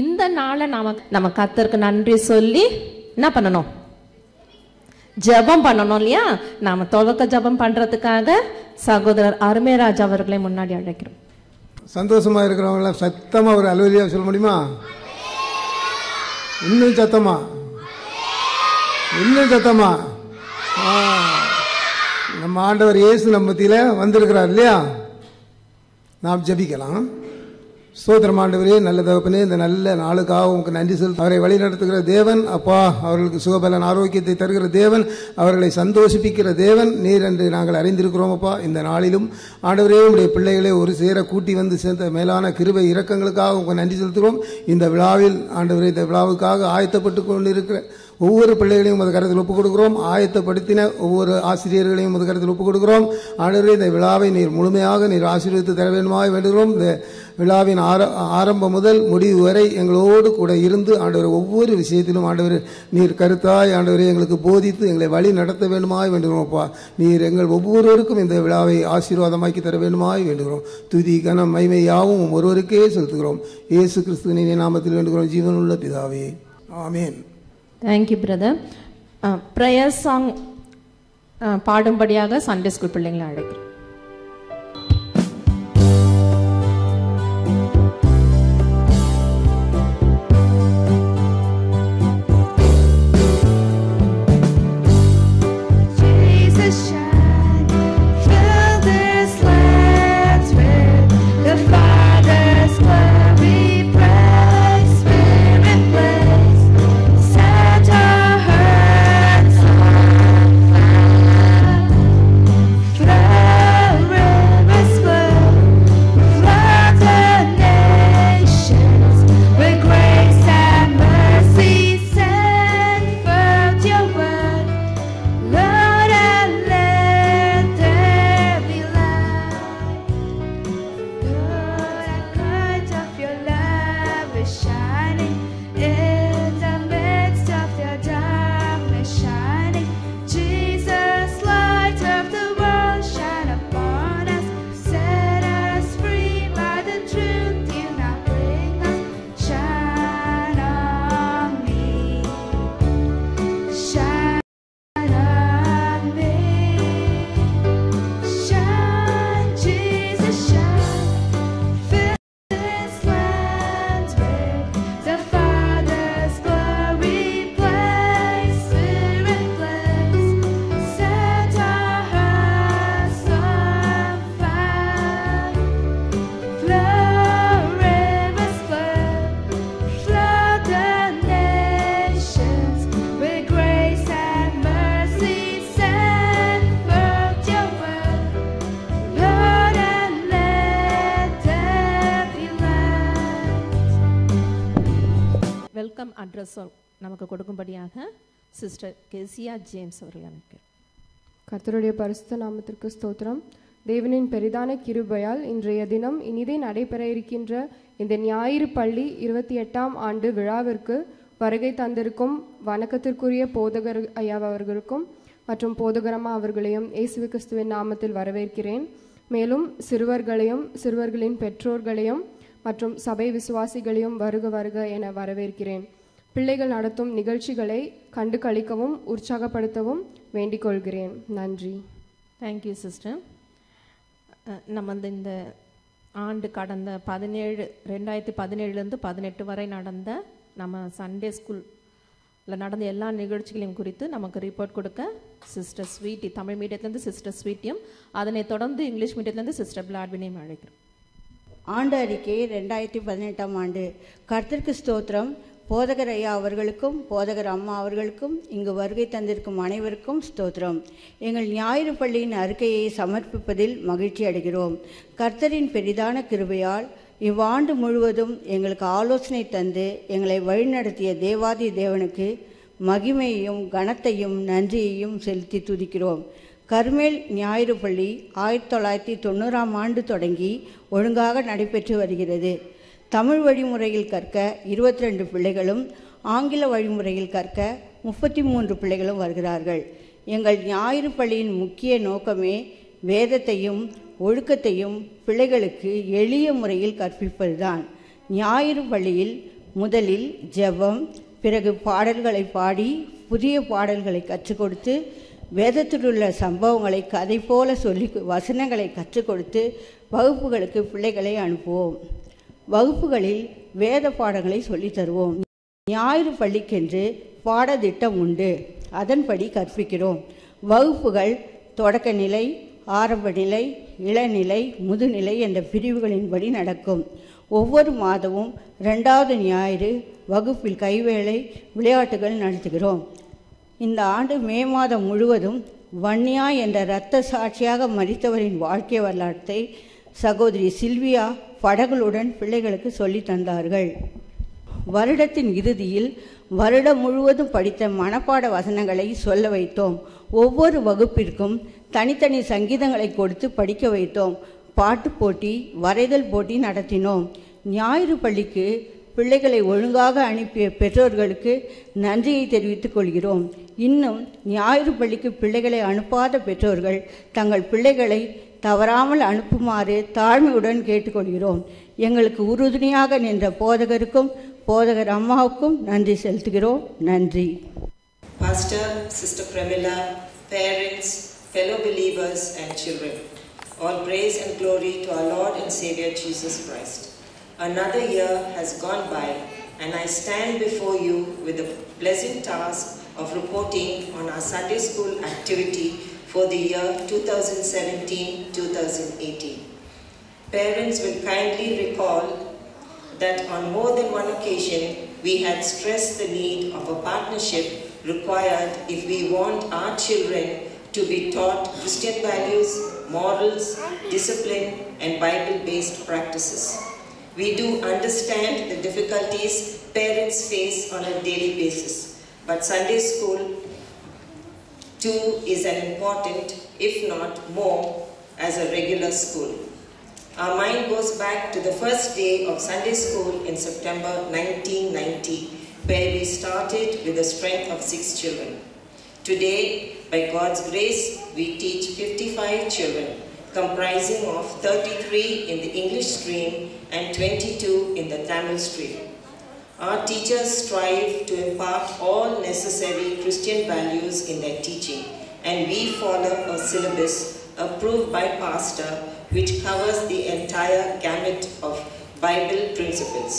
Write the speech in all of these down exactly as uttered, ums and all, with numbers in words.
இந்த நாளை நாம நம்ம கர்த்தருக்கு நன்றி சொல்லி என்ன பண்ணணும்? ஜெபம் பண்ணணும் இல்லையா? நாம துவக்க ஜெபம் பண்றதுக்காக சகோதரர் அருமைராஜ் அவர்களை முன்னாடி அழைக்கிறோம். சந்தோஷமா இருக்கிறவங்க சத்தமா ஒரு அலுவலியா சொல்ல முடியுமா? இன்னும் சத்தமா, இன்னும் சத்தமா. நம்ம ஆண்டவர் இயேசு நம்ம மத்தியில வந்திருக்கிறார் இல்லையா? நாம் ஜெபிக்கலாம். சோதரம் ஆண்டவரே, நல்ல தகப்பனே, இந்த நல்ல நாளுக்காக உங்களுக்கு நன்றி செல். அவரை வழி நடத்துகிற தேவன் அப்பா, அவர்களுக்கு சுகபலன் ஆரோக்கியத்தை தருகிற தேவன், அவர்களை சந்தோஷிப்பிக்கிற தேவன் நீர் என்று நாங்கள் அறிந்திருக்கிறோம் அப்பா. இந்த நாளிலும் ஆண்டவரே, உடைய பிள்ளைகளை ஒரு சேர கூட்டி வந்து சேர்ந்த மேலான கிருபை இரக்கங்களுக்காக உங்களுக்கு நன்றி செலுத்துகிறோம். இந்த விழாவில் ஆண்டவரே, இந்த விழாவுக்காக ஆயத்தப்பட்டு கொண்டிருக்கிற ஒவ்வொரு பிள்ளைகளையும் உமது கருத்தில் ஒப்புக் கொடுக்கிறோம். ஆயத்தப்படுத்தின ஒவ்வொரு ஆசிரியர்களையும் உமது கருத்தில் ஒப்புக் கொடுக்கிறோம். ஆண்டவரே, இந்த விழாவை நீர் முழுமையாக நீர் ஆசீர்வதித்து தர வேண்டுமாக வேண்டுகிறோம். இந்த விழாவின் ஆரம்பம் முதல் முடிவு வரை எங்களோடு கூட இருந்து ஆண்டவரை ஒவ்வொரு விஷயத்திலும் ஆண்டவர் நீர் கருத்தாய் ஆண்டவரை எங்களுக்கு போதித்து எங்களை வழி நடத்த வேண்டுமாய் வேண்டுகிறோம் அப்பா. நீர் எங்கள் ஒவ்வொருவருக்கும் இந்த விழாவை ஆசீர்வாதமாக்கி தர வேண்டுமாய் வேண்டுகிறோம். துதி கன மகிமை யாவும் ஒருவருக்கே செலுத்துகிறோம். இயேசு கிறிஸ்துவின் நாமத்தில் வேண்டுகிறோம் ஜீவனுள்ள பிதாவே, ஆமேன். Thank you brother. ப்ரேயர் சாங் பாடும்படியாக சண்டே ஸ்கூல் பிள்ளைங்களை அழைக்கிறேன். நமக்கு கொடுக்கும்படியாக சிஸ்டர் கேசியா ஜேம்ஸ் அவர்கள் அனுப்பினார். கர்த்தருடைய பரிசுத்த நாமத்திற்கு ஸ்தோத்திரம். தேவனின் பெரிதான கிருபையால் இன்றைய தினம் இனிதே நடைபெற இருக்கின்ற இந்த ஞாயிறு பள்ளி இருபத்தி எட்டாம் ஆண்டு விழாவிற்கு வருகை தந்திருக்கும் வணக்கத்திற்குரிய போதகர் ஐயா அவர்களுக்கும் மற்றும் போதகரம்மா அவர்களையும் இயேசு கிறிஸ்துவின் நாமத்தில் வரவேற்கிறேன். மேலும் சிறுவர்களையும் சிறுவர்களின் பெற்றோர்களையும் மற்றும் சபை விசுவாசிகளையும் வருக வருக என வரவேற்கிறேன். பிள்ளைகள் நடத்தும் நிகழ்ச்சிகளை கண்டு கழிக்கவும் உற்சாகப்படுத்தவும் வேண்டிக் கொள்கிறேன். நன்றி. Thank you sister. நம்ம இந்த ஆண்டு கடந்த பதினேழு ரெண்டாயிரத்தி பதினேழுலேருந்து பதினெட்டு வரை நடந்த நம்ம சண்டே ஸ்கூலில் நடந்த எல்லா நிகழ்ச்சிகளையும் குறித்து நமக்கு ரிப்போர்ட் கொடுக்க சிஸ்டர் ஸ்வீட்டி தமிழ் மீடியத்துலேருந்து சிஸ்டர் ஸ்வீட்டியும் அதனை தொடர்ந்து இங்கிலீஷ் மீடியத்துலேருந்து சிஸ்டர் பிளாட்வினையும் அழைக்கிறோம். ஆண்டு அறிக்கை ரெண்டாயிரத்தி பதினெட்டாம் ஆண்டு. கர்த்தருக்கு ஸ்தோத்திரம். போதகர் ஐயா அவர்களுக்கும் போதகர் அம்மா அவர்களுக்கும் இங்கு வருகை தந்திருக்கும் அனைவருக்கும் ஸ்தோத்திரம். எங்கள் ஞாயிறு பள்ளியின் அறிக்கையை சமர்ப்பிப்பதில் மகிழ்ச்சி அடைகிறோம். கர்த்தரின் பெரிதான கிருபையால் இவ்வாண்டு முழுவதும் எங்களுக்கு ஆலோசனை தந்து எங்களை வழிநடத்திய தேவாதி தேவனுக்கு மகிமையையும் கனத்தையும் நன்றியையும் செலுத்தி துதிக்கிறோம். கர்மேல் ஞாயிறு பள்ளி ஆயிரத்தி தொள்ளாயிரத்தி தொண்ணூறாம் ஆண்டு தொடங்கி ஒழுங்காக நடைபெற்று வருகிறது. தமிழ் வழிமுறையில் கற்க இருபத்தி ரெண்டு பிள்ளைகளும் ஆங்கில வழிமுறையில் கற்க முப்பத்தி மூன்று பிள்ளைகளும் வருகிறார்கள். எங்கள் ஞாயிறு பள்ளியின் முக்கிய நோக்கமே வேதத்தையும் ஒழுக்கத்தையும் பிள்ளைகளுக்கு எளிய முறையில் கற்பிப்பதுதான். ஞாயிறு பள்ளியில் முதலில் ஜெபம், பிறகு பாடல்களை பாடி புதிய பாடல்களை கற்றுக் கொடுத்து, வேதத்தில் உள்ள சம்பவங்களை கதை போல சொல்லி வசனங்களை கற்றுக் கொடுத்து வகுப்புகளுக்கு பிள்ளைகளை அனுப்புவோம். வகுப்புகளில் வேத பாடங்களை சொல்லித்தருவோம். ஞாயிறு பள்ளிக்கென்று பாடத்திட்டம் உண்டு, அதன்படி கற்பிக்கிறோம். வகுப்புகள் தொடக்க நிலை, ஆரம்ப நிலை, இளநிலை, முதுநிலை என்ற பிரிவுகளின்படி நடக்கும். ஒவ்வொரு மாதமும் ரெண்டாவது ஞாயிறு வகுப்பில் கைவேளை விளையாட்டுகள் நடத்துகிறோம். இந்த ஆண்டு மே மாதம் முழுவதும் வன்னியா என்ற இரத்த சாட்சியாக மரித்தவரின் வாழ்க்கை வரலாற்றை சகோதரி சில்வியா படகுகளுடன் பிள்ளைகளுக்கு சொல்லித் தந்தார்கள். வருடத்தின் இறுதியில் வருடம் முழுவதும் படித்த மனப்பாட வசனங்களை சொல்ல வைத்தோம். ஒவ்வொரு வகுப்பிற்கும் தனித்தனி சங்கீதங்களை கொடுத்து படிக்க வைத்தோம். பாட்டு போட்டி, வரைதல் போட்டி நடத்தினோம். ஞாயிறு பள்ளிக்கு பிள்ளைகளை ஒழுங்காக அனுப்பிய பெற்றோர்களுக்கு நன்றியை தெரிவித்துக் கொள்கிறோம். இன்னும் ஞாயிறு பள்ளிக்கு பிள்ளைகளை அனுப்பாத பெற்றோர்கள் தங்கள் பிள்ளைகளை தவறாமல் அனுப்புமாறு தாழ்மையுடன் கேட்டுக்கொள்கிறோம். எங்களுக்கு உறுதுணையாக நின்ற போதகருக்கும் போதகர் அம்மாவுக்கும் நன்றி செலுத்துகிறோம். நன்றி. Pastor, sister Pramila, parents, fellow believers and children, all praise and glory to our Lord and Savior Jesus Christ. Another year has gone by and I stand before you with the pleasant task of reporting on our Sunday school activity for the year twenty seventeen twenty eighteen. Parents will kindly recall that on more than one occasion we had stressed the need of a partnership required if we want our children to be taught Christian values, morals, discipline and Bible-based practices. We do understand the difficulties parents face on a daily basis, but Sunday school too is an important, if not more, as a regular school. Our mind goes back to the first day of Sunday school in September nineteen ninety, where we started with the strength of six children. Today, by God's grace, we teach fifty-five children, comprising of thirty-three in the English stream and twenty-two in the Tamil stream. Our teachers strive to impart all necessary Christian values in their teaching, and we follow a syllabus approved by pastor which covers the entire gamut of Bible principles.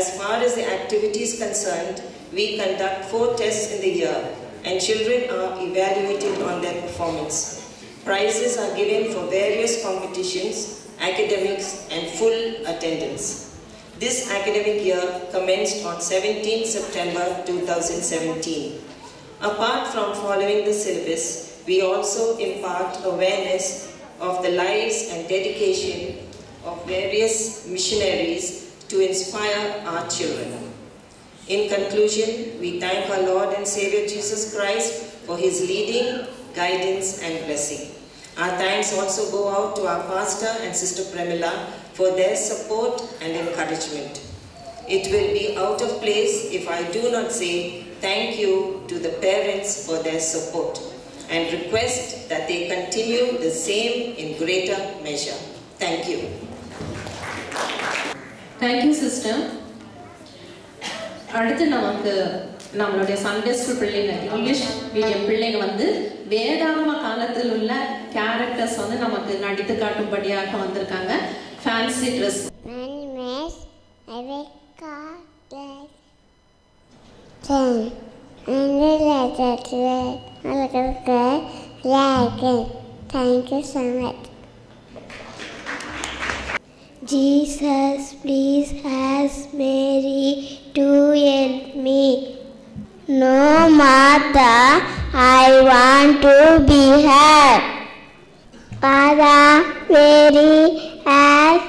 As far as the activity is concerned, we conduct four tests in the year and children are evaluated on their performance. Prizes are given for various competitions, academics and full attendance. This academic year commenced on the seventeenth of September two thousand seventeen. Apart from following the syllabus, we also impart awareness of the lives and dedication of various missionaries to inspire our children. In conclusion, we thank our Lord and Savior Jesus Christ for His leading, guidance and blessing. Our thanks also go out to our pastor and Sister Premila for their support and encouragement. It will be out of place if I do not say thank you to the parents for their support, and request that they continue the same in greater measure. Thank you. Thank you, sister. அடுத்து நமக்கு நம்மளுடைய Sunday school பிள்ளைங்க, English medium பிள்ளைங்க வந்து வேதாகம காலத்தில் உள்ள characters வந்து நமக்கு நடித்து காட்டும்படியாக வந்திருக்காங்க. Fancy dress. Thank you so much. Jesus, please ask Mary to help me. No, Martha, I want to be her. Father, Mary, ask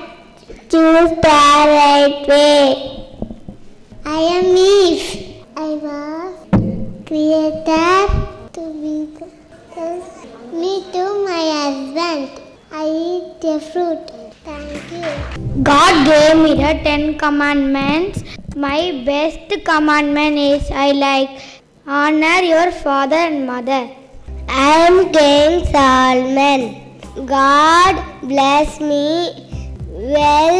choose the right way. I am Eve. I was created to be me to my husband. I eat the fruit. Thank you. God gave me the ten commandments. My best commandment is I like honor your father and mother. I am King Solomon. God bless me well,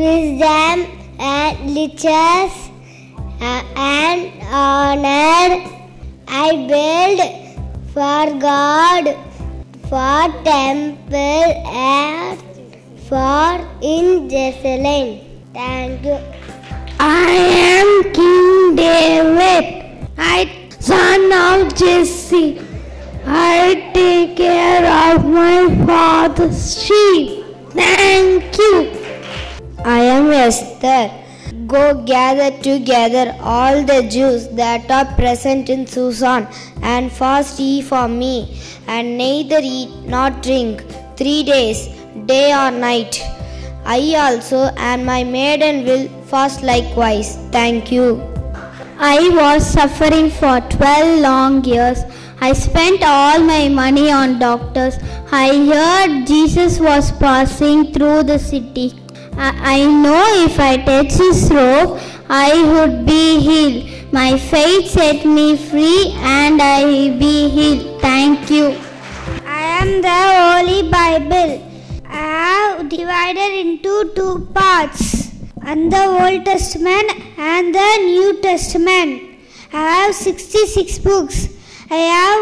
wisdom and riches and honor. I build for God, for temple and for in Jerusalem. Thank you. I am King David, I son of Jesse. I take care of my father's sheep. Thank you. I am Esther. Go gather together all the Jews that are present in Susan, and fast ye for me, and neither eat nor drink three days, day or night. I also and my maiden will fast likewise. Thank you. I was suffering for twelve long years. I spent all my money on doctors. I heard Jesus was passing through the city. I, I know if I touch his robe, I would be healed. My faith set me free and I will be healed. Thank you. I am the Holy Bible. I have divided into two parts, and the Old Testament and the New Testament. I have sixty-six books. I have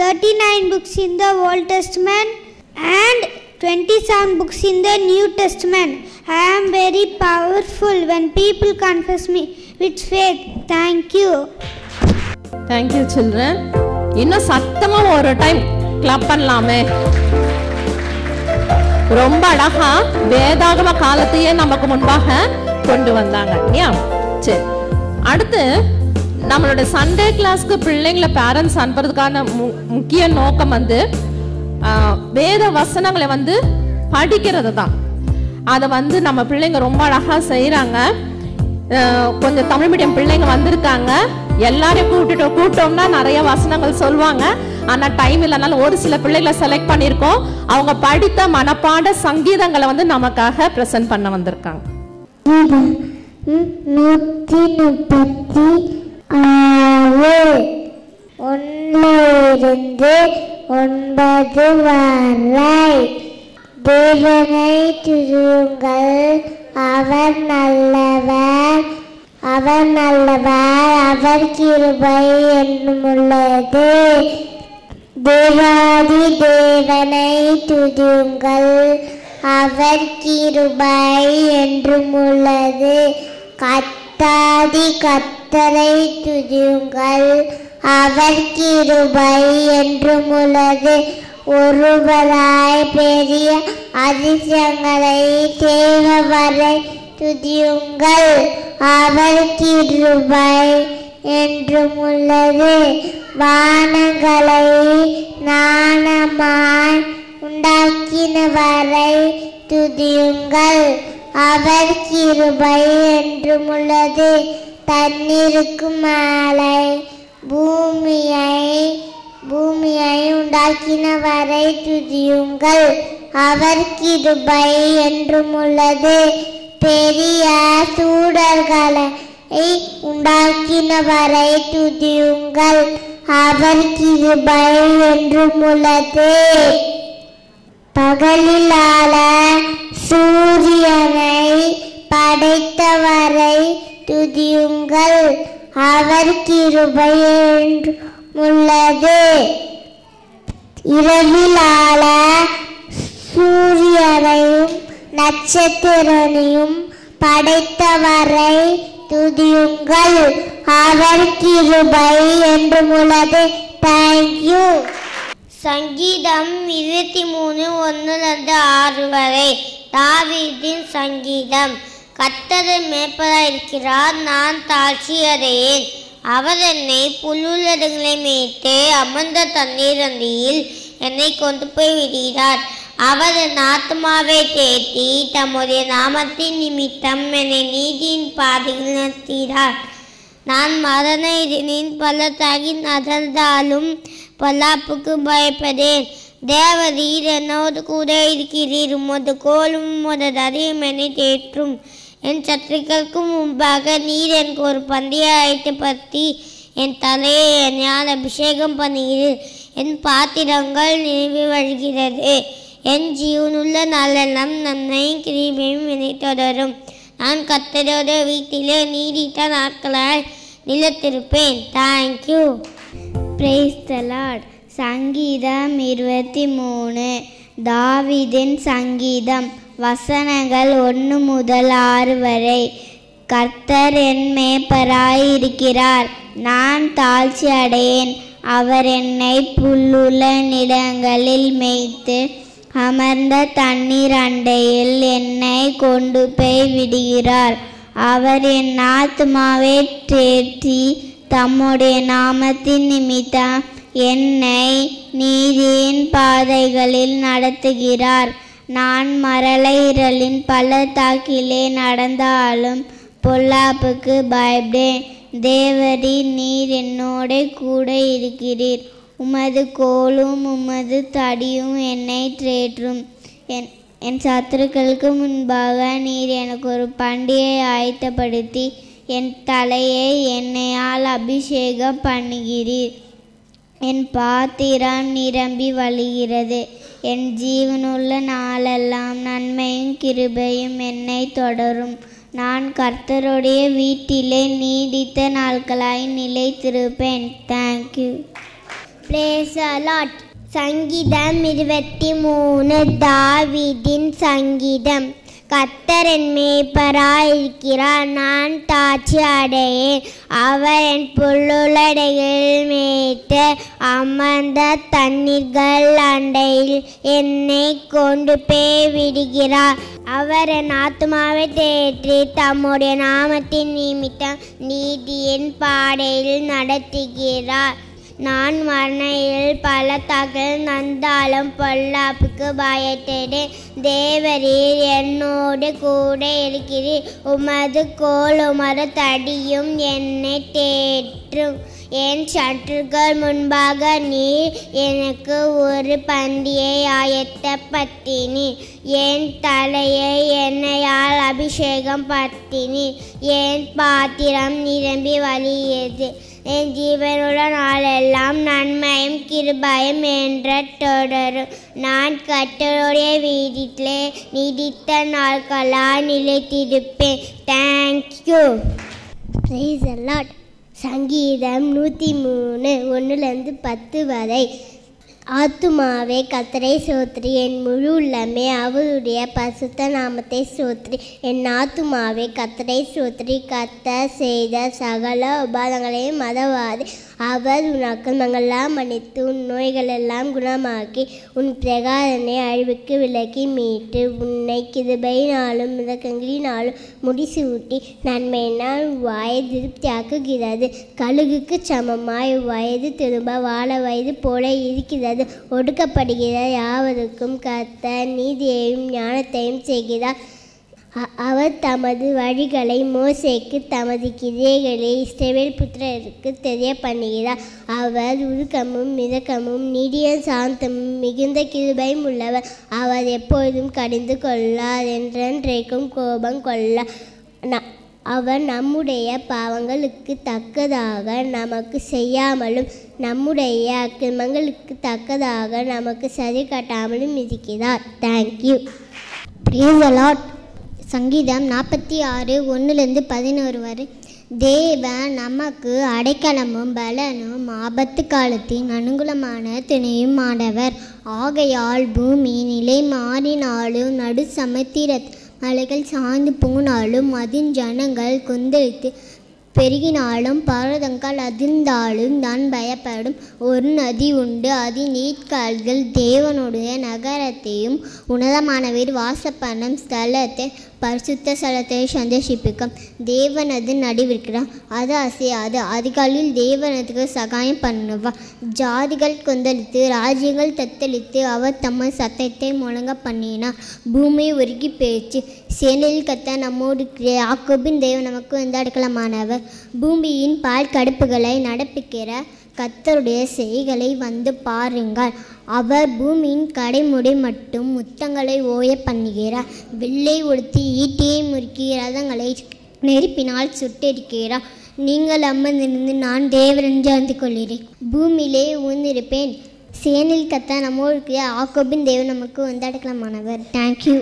thirty-nine books in the Old Testament and twenty-seven books in the New Testament. I am very powerful when people confess me with faith. Thank you. Thank you, children. Inna sattama oru time clap pannalame. Romba alaga vedagama kaalathaiye namakku munbaga kondu vandanga illaya. Seri adutha நம்மளோட Sunday கிளாஸ்க்கு பிள்ளைங்களை parents அனுப்புறதுக்கான முக்கிய நோக்கம் வந்து வேத வசனங்களை வந்து படிக்கிறது தான். அதை வந்து நம்ம பிள்ளைங்க ரொம்ப அழகாக செய்கிறாங்க. கொஞ்சம் தமிழ் மீடியம் பிள்ளைங்க வந்திருக்காங்க. எல்லாரையும் கூப்பிட்டு கூப்பிட்டோம்னா நிறைய வசனங்கள் சொல்லுவாங்க. ஆனால் டைம் இல்லைனாலும் ஒரு சில பிள்ளைகளை செலக்ட் பண்ணியிருக்கோம். அவங்க படித்த மனப்பாட சங்கீதங்களை வந்து நமக்காக ப்ரெசென்ட் பண்ண வந்திருக்காங்க. நூற்றி முப்பத்தி ஒன்னிலிருந்து ஒன்பது வரை தேவனை துதியுங்கள். அவர் நல்லவர், அவர் நல்லவர், அவர் கிருபை என்னுமுள்ளது. தேவாதி தேவனை துதியுங்கள், அவர் கிருபை என்றுமுள்ளது. கத்தாதி கத் தரை துதியுங்கள், அவர் கிருபை என்றும் உள்ளது. ஒருவராய் பெரிய அதிசயங்களை தேவரை துதியுங்கள், அவர் கிருபை என்றும் உள்ளது. வானங்களை நாணமாய் உண்டாக்கினவரை துதியுங்கள், அவர் கிருபை என்றும் உள்ளது. தண்ணீருக்கு மேலே பூமியை பூமியை உண்டாக்கினவரை துதியுங்கள், அவர் கிருபை என்றும் உள்ளது. பெரிய சூடர்களை உண்டாக்கினவரை துதியுங்கள், அவர் கிருபை என்றும் உள்ளது. பகலிலால சூரியனை படைத்தவரை துதியுங்கள், அவர் கிருபை என்றும் உள்ளது. இரவிலால சூரியனையும் நட்சத்திரனையும் படைத்தவரை துதியுங்கள், அவர் கிருபை என்றும் உள்ளது. தேங்க்யூ. சங்கீதம் இருபத்தி மூணு ஒன்னுலேருந்து ஆறு வரை தாவீதின் சங்கீதம். கர்த்தர் மேய்ப்பராயிருக்கிறார், நான் தாழ்ச்சி அடையேன். அவர் என்னை புல்லுள்ளதுகளை மேய்த்து அமர்ந்த தண்ணீரண்டியில் என்னை கொண்டு போய் விடுகிறார். அவர் என் ஆத்மாவை தேற்றி தம்முடைய நாமத்தின் நிமித்தம் என்னை நீதியின் பாதையில் நடத்துகிறார். நான் மரண இருளின் பள்ளத்தாக்கில் நகர்ந்தாலும் பொல்லாப்புக்கு பயப்படேன். தேவரீர் என்னோடு கூட இருக்கிறீர், உமது கோலும் உமது தரியும் என்னை தேற்றும். என் சத்துருக்களுக்கும் முன்பாக நீர் எனக்கு ஒரு பந்தியை அழைத்து பற்றி என் தலையை என்னால் அபிஷேகம் பண்ணுகிறீர். என் பாத்திரங்கள் நிரம்பி வழிகிறது. என் ஜீவனுள்ள நாளெல்லாம் நன்மையும் கிருபையும் என்னை தொடரும். நான் கர்த்தரோட வீட்டிலே நீடித்த நாட்களாய் நிலைத்திருப்பேன். தேங்க்யூ. Praise the Lord. சங்கீதம் இருபத்தி மூணு தாவீதின் சங்கீதம். வசனங்கள் ஒன்று முதல் ஆறு வரை. கர்த்தர் என் மேய்ப்பராயிருக்கிறார், நான் தாழ்ச்சி அடையேன். அவர் என்னை புல்லுள்ள இடங்களில் மேய்த்து அமர்ந்த தண்ணீர் அண்டையில் என்னை கொண்டு போய் விடுகிறார். அவர் என் ஆத்மாவை தேற்றி தம்முடைய நாமத்தின் நிமித்தம் என்னை நீதியின் பாதைகளில் நடத்துகிறார். நான் மரலை இரளின் பள்ளத்தாக்கிலே நடந்தாலும் பொல்லாப்புக்கு பயப்படேன். தேவரீ, நீர் என்னோட கூட இருக்கிறீர். உமது கோலும் உமது தடியும் என்னை தேற்றும். என் என் சத்துருக்களுக்கு முன்பாக நீர் எனக்கு ஒரு பண்டிகை ஆயத்தப்படுத்தி என் தலையை எண்ணெயால் அபிஷேகம் பண்ணுகிறீர். என் பாத்திரம் நிரம்பி வழிகிறது. என் ஜீவனுள்ள நாளெல்லாம் நன்மையும் கிருபையும் என்னை தொடரும். நான் கர்த்தருடைய வீட்டிலே நீடித்த நாட்களாய் நிலைத்திருப்பேன். தேங்க்யூ. Praise the Lord. சங்கீதம் இருபத்தி மூணு தாவீதின் சங்கீதம். கர்த்தர் என் மேய்ப்பராயிருக்கிறார், நான் தாழ்ச்சி அடையேன். அவர் என் புல்லுலடைகளில் மேய்த்து அமர்ந்த தண்ணீர்கள் அண்டையில் என்னை கொண்டு போய் விடுகிறார். அவர் என் ஆத்மாவை தேற்றி தம்முடைய நாமத்தின் நிமித்தம் நீதியின் பாதையில் நடத்துகிறார். நான் மரணையில் பள்ளத்தாக்கில் நந்தாலும் பொல்லாப்புக்கு பயத்தேடு. தேவரீர் என்னோடு கூட இருக்கிறீர். உமது கோல் உமது தடியும் என்னை தேற்றும். என் சற்றுகள் முன்பாக நீர் எனக்கு ஒரு பந்தியை ஆயத்தப்பத்தினி. என் தலையை எண்ணெயால் அபிஷேகம் பத்தினி. என் பாத்திரம் நிரம்பி வழியது. என் ஜீவனுள்ள நாளெல்லாம் நன்மையும் கிருபையும் என்ற தொடரும். நான் கர்த்தருடைய வீட்டிலே நீடித்த நாட்களால் நிலைத்திருப்பேன். தேங்க்யூ. Praise the Lord. சங்கீதம் நூற்றி மூணு ஒன்றுலேருந்து பத்து வரை. ஆத்துமாவே கர்த்தரை சோத்ரி, என் முழு உள்ளமே அவருடைய பரிசுத்த நாமத்தை சோத்ரி. என் ஆத்துமாவே கர்த்தரை சோத்ரி, கர்த்தர் செய்த சகல உபாதங்களையும் மறவாதே. அவர் உன் அக்கிரமங்களெல்லாம் மன்னித்து உன் நோய்களெல்லாம் குணமாக்கி உன் பிரகாரனை அழிவுக்கு விலக்கி மீட்டு உன்னை கிருபையினாலும் இரக்கங்களினாலும் முடிசூட்டி நன்மையினால் வாயை திருப்தியாக்குகிறது. கழுகுக்கு சமமாய் வயது திரும்ப வாழ வயது போல இருக்கிறது. ஒடுக்கப்படுகிற யாவருக்கும் கர்த்தர் நீதியையும் ஞானத்தையும் செய்கிறார். அவர் தமது வழிகளை மோசேக்கு தமது கிரியைகளை இஸ்ரவேல் புத்திரருக்கு தெரிய பண்ணுகிறார். அவர் உருக்கமும் மிதக்கமும் நீடிய சாந்தமும் மிகுந்த கிருபையும் உள்ளவர். அவர் எப்பொழுதும் கடிந்து கொள்ளார், என்றென்றைக்கும் கோபம் கொள்ளார். அவர் நம்முடைய பாவங்களுக்கு தக்கதாக நமக்கு செய்யாமலும் நம்முடைய அக்கிரமங்களுக்கு தக்கதாக நமக்கு சரி கட்டாமலும் இருக்கிறார். தேங்க்யூ. Praise the Lord. சங்கீதம் நாற்பத்தி ஆறு ஒன்றுலேருந்து பதினோரு வரை. தேவன் நமக்கு அடைக்கலமும் பலனும் ஆபத்து காலத்தின் அனுகூலமான துணையும் ஆனவர். ஆகையால் பூமி நிலை மாறினாலும் நடு சமுத்திரத்தில் மலைகள் சாய்ந்து போனாலும் அதின் ஜனங்கள் கொந்தளித்து பெருகினாலும் பர்வதங்கள் அதிர்ந்தாலும் தான் பயப்படும். ஒரு நதி உண்டு, அதின் நீர்கால்கள் தேவனுடைய நகரத்தையும் உன்னதமானவர் வாசப்பண்ணும் ஸ்தலத்தை பரிசுத்த ஸ்தலத்தை சந்தோஷிப்பிக்கும். தேவனது நடுவிற்கிறார், அது அசையாது. அதிகாலில் தேவனதுக்கு சகாயம் பண்ணுவார். ஜாதிகள் கொந்தளித்து ராஜ்யங்கள் தத்தளித்து அவர் தம்ம சத்தத்தை முழங்க பண்ணினார். பூமி உருகி போயிடுச்சு. சேனையில் கத்த நம்மோடு யாக்கோபின் தேவன் நமக்கு வந்து அடைக்கலமானவர். பூமியின் பால் கடுப்புகளை நடப்பிக்கிற கர்த்தருடைய செய்களை வந்து பாருங்கள். அவர் பூமியின் கடைமுடி மட்டும் முத்தங்களை ஓய பண்ணுகிறார். வில்லை ஒடுத்தி ஈட்டியை முறுக்கி ரதங்களை நெருப்பினால் சுட்டெரிக்கிறார். நீங்கள் அமர்ந்திருந்து நான் தேவரென்று அறிந்து கொள்கிறேன். பூமியிலே ஊர்ந்திருப்பேன். சேனில் கத்த நம்மளுக்கு ஆக்கோபின் தேவன் நமக்கு வந்து அடைக்கலமானவர். தேங்க்யூ.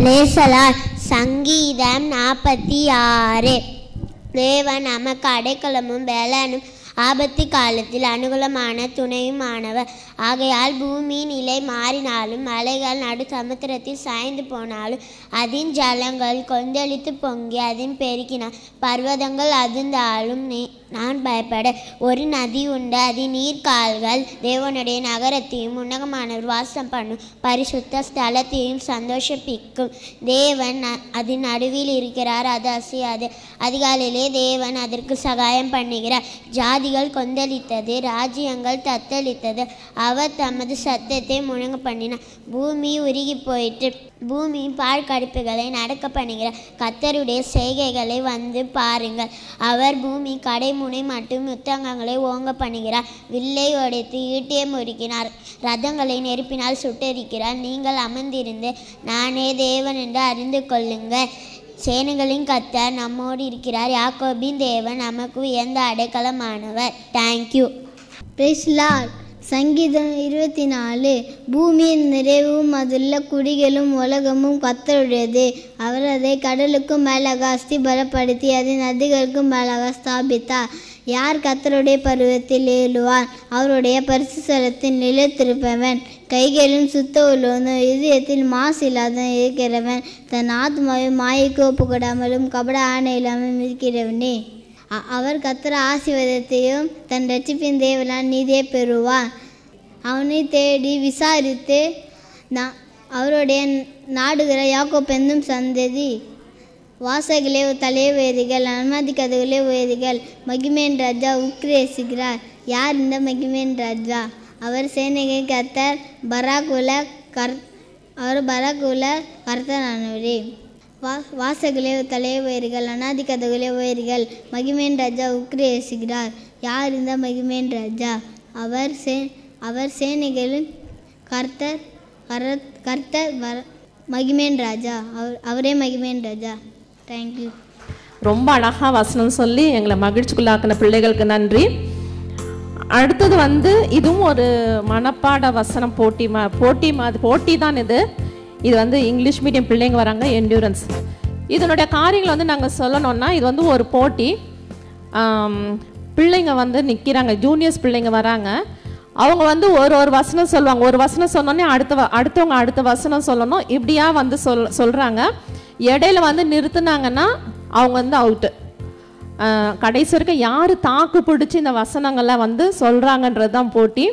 Praise the Lord. சங்கீதம் நாற்பத்தி ஆறு. தேவன் நமக்கு அடைக்கலமும் வேளாணும் ஆபத்து காலத்தில் அனுகூலமான துணையுமானவர். ஆகையால் பூமி நிலை மாறினாலும் மலைகள் நடு சமுத்திரத்தில் சாய்ந்து போனாலும் அதன் ஜலங்கள் கொந்தளித்து பொங்கி அதன் பெருக்கினார். பர்வதங்கள் அதிர்ந்தாலும் நான் பயப்பட. ஒரு நதி உண்டு, அதன் நீர்கால்கள் தேவனுடைய நகரத்தையும் உன்னதமானவர் வாசம் பண்ணும் பரிசுத்த ஸ்தலத்தையும் சந்தோஷப்பிக்கும். தேவன் அதன் நடுவில் இருக்கிறார், அது அசையாது. அதிகாலையிலே தேவன் அதற்கு சகாயம் பண்ணுகிறார். ஜாதி கொந்தளித்தது, ராஜ்யங்கள் தத்தளித்தது, அவர் தமது சத்தத்தை முழங்க பண்ணினார். பூமி உருகி போயிற்று, பூமி பாழ்கடுப்புகளை நடக்க பண்ணுகிறார். கர்த்தருடைய செய்கைகளை வந்து பாருங்கள். அவர் பூமி கடைமுனை மற்றும் யுத்தங்களை ஓங்க பண்ணுகிறார். வில்லை உடைத்து ஈட்டியை முறுக்கினார், ரதங்களை நெருப்பினால் சுட்டரிக்கிறார். நீங்கள் அமர்ந்திருந்து நானே தேவன் என்று அறிந்து கொள்ளுங்கள். சேனைகளின் கர்த்தர் நம்மோடு இருக்கிறார். யாக்கோபின் தேவன் நமக்கு உயர்ந்த அடைக்கலமானவர். தேங்க்யூ. பிரேஸ்லால். சங்கீதம் இருபத்தி நாலு. பூமியின் நிறைவும் அதுள்ள குடிகளும் உலகமும் கர்த்தருடையது. அவர் அதை கடலுக்கு மேலாக அஸ்திபலப்படுத்தி அதை நதிகளுக்கு மேலாக ஸ்தாபித்தார். யார் கர்த்தருடைய பருவத்தில் ஏழுவார்? அவருடைய பரிசுத்தலத்தில் நிலைத்திருப்பவன், கைகளின் சுத்த உள்ளவனும் இதயத்தில் மாசு இல்லாத இருக்கிறவன், தன் ஆத்மாவை மாயைக்கு ஒப்புக்கொடாமலும் கபட ஆணை இல்லாமலும் இருக்கிறவனே. அவர் கர்த்தர் ஆசீர்வாதத்தையும் தன் ரட்சிப்பின் தேவனால் நீதியை பெறுவார். அவனை தேடி விசாரித்து நான் அவருடைய நாடுகிற யாக்கோபு என்னும் சந்ததி. வாசகளே தலையை உயர்திகள், அனுமதி கதவுகளே உயர்திகள். மகிமையின் ராஜா உக்கிரேசுகிறார். யார் இந்த மகிமையின் ராஜா? அவர் சேனைகள் கர்த்தர் பராக்குல கர் அவர் பராக்குல கர்த்தரானவரே. வா வாசகளே தலையை உயர்கள், அனாதி கதவுகளே உயர்கள். மகிமையின் ராஜா உக்கிரேசுகிறார். யார் இந்த மகிமையின் ராஜா? அவர் சே அவர் சேனைகளின் கர்த்தர் கரத் கர்த்தர் பர மகிமையின் ராஜா. அவர் அவரே மகிமையின் ராஜா. தேங்க்யூ. ரொம்ப அழகாக வசனம் சொல்லி எங்களை மகிழ்ச்சிக்குள்ளாக்கின பிள்ளைகளுக்கு நன்றி. அடுத்தது வந்து இதுவும் ஒரு மனப்பாட வசனம் போட்டி மா போட்டி மா போட்டி தான் இது. இது வந்து இங்கிலீஷ் மீடியம் பிள்ளைங்க வராங்க, என்ட்யூரன்ஸ். இதனுடைய காரியங்களை வந்து நாங்கள் சொல்லணும்னா இது வந்து ஒரு போட்டி. பிள்ளைங்க வந்து நிற்கிறாங்க, ஜூனியர்ஸ் பிள்ளைங்க வராங்க. அவங்க வந்து ஒரு ஒரு வசனம் சொல்லுவாங்க. ஒரு வசனம் சொன்னோன்னே அடுத்த அடுத்தவங்க அடுத்த வசனம் சொல்லணும். இப்படியா வந்து சொல் சொல்கிறாங்க. இடையில வந்து நிறுத்தினாங்கன்னா அவங்க வந்து அவுட்டு. கடைசி வரைக்கும் யார் தாக்கு பிடிச்சி இந்த வசனங்கள்லாம் வந்து சொல்கிறாங்கன்றது தான் போட்டி.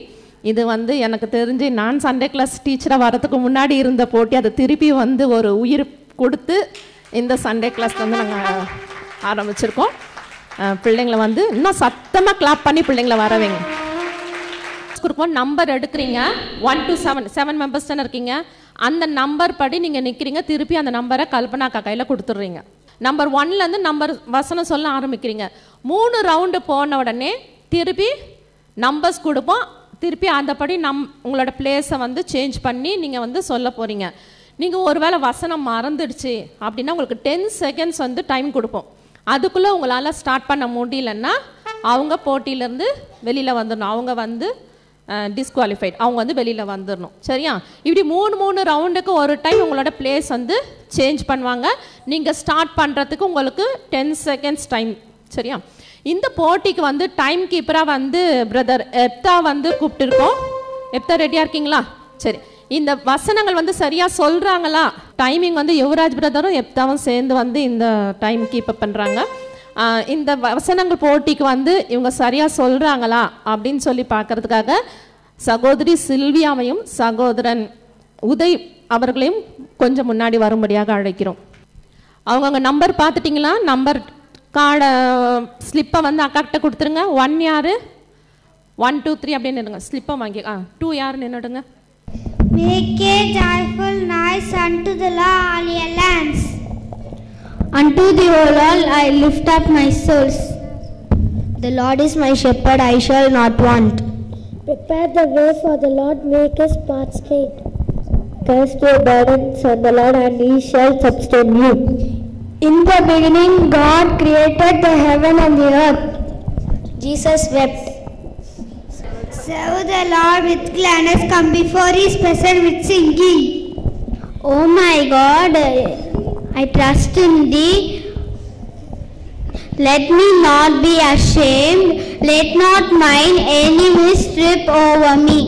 இது வந்து எனக்கு தெரிஞ்சு நான் சண்டே கிளாஸ் டீச்சராக வரத்துக்கு முன்னாடி இருந்த போட்டி. அதை திருப்பி வந்து ஒரு உயிர் கொடுத்து இந்த சண்டே கிளாஸ் வந்து நாங்கள் ஆரம்பிச்சிருக்கோம். பிள்ளைங்களை வந்து இன்னும் சத்தமாக கிளாப் பண்ணி பிள்ளைங்களை வரவேங்க. கொடுப்போம். நம்பர் எடுக்கிறீங்க, one two seven seven members தானே இருக்கீங்க. அந்த நம்பர் படி நீங்கள் நிற்கிறீங்க. திருப்பி அந்த நம்பரை கல்பனாக்கா கையில் கொடுத்துட்றீங்க. நம்பர் ஒன்லேருந்து நம்பர் வசனம் சொல்ல ஆரம்பிக்கிறீங்க. மூணு ரவுண்டு போன உடனே திருப்பி நம்பர்ஸ் கொடுப்போம். திருப்பி அந்தபடி நம் உங்களோட பிளேஸை வந்து சேஞ்ச் பண்ணி நீங்கள் வந்து சொல்ல போகிறீங்க. நீங்கள் ஒரு வேளை வசனம் மறந்துடுச்சு அப்படின்னா உங்களுக்கு டென் செகண்ட்ஸ் வந்து டைம் கொடுப்போம். அதுக்குள்ளே உங்களால் ஸ்டார்ட் பண்ண முடியலன்னா அவங்க போட்டியிலேருந்து வெளியில் வந்துடணும். அவங்க வந்து டிஸ்குவாலிஃபைட், அவங்க வந்து வெளியில் வந்துடணும். சரியா? இப்படி மூணு மூணு ரவுண்டுக்கு ஒரு டைம் உங்களோட பிளேஸ் வந்து சேஞ்ச் பண்ணுவாங்க. நீங்கள் ஸ்டார்ட் பண்ணுறதுக்கு உங்களுக்கு டென் செகண்ட்ஸ் டைம். சரியா? இந்த போட்டிக்கு வந்து டைம் கீப்பராக வந்து பிரதர் எப்தா வந்து கூப்பிட்டுருக்கோம். எப்தா ரெடியாக இருக்கீங்களா? சரி. இந்த வசனங்கள் வந்து சரியாக சொல்கிறாங்களா? டைமிங் வந்து யுவராஜ் பிரதரும் எப்தாவும் சேர்ந்து வந்து இந்த டைம் கீப்பப் பண்ணுறாங்க. இந்த வசனங்கள் போட்டிக்கு வந்து இவங்க சரியாக சொல்கிறாங்களா அப்படின்னு சொல்லி பார்க்கறதுக்காக சகோதரி சில்வியாவையும் சகோதரன் உதய் அவர்களையும் கொஞ்சம் முன்னாடி வரும்படியாக அழைக்கிறோம். அவங்கவுங்க நம்பர் பார்த்துட்டிங்களா? நம்பர் கார்டை ஸ்லிப்பை வந்து அக்காக்கிட்ட கொடுத்துருங்க. ஒன் யார்? ஒன் டூ த்ரீ அப்படின்னு நின்றுங்க. ஸ்லிப்பை வாங்கி ஆ டூ யார் நின்றுடுங்க. Make a joyful noise unto the Lord, all ye lands. Unto the O Lord I lift up my soul. The Lord is my shepherd, I shall not want. Prepare the way for the Lord, make his path straight. Cast your burdens on the Lord and he shall sustain you. In the beginning God created the heaven and the earth. Jesus wept. Serve the Lord with gladness, come before his presence with singing. Oh my God, I trust in Thee. Let me not be ashamed. Let not mine enemies trip over me.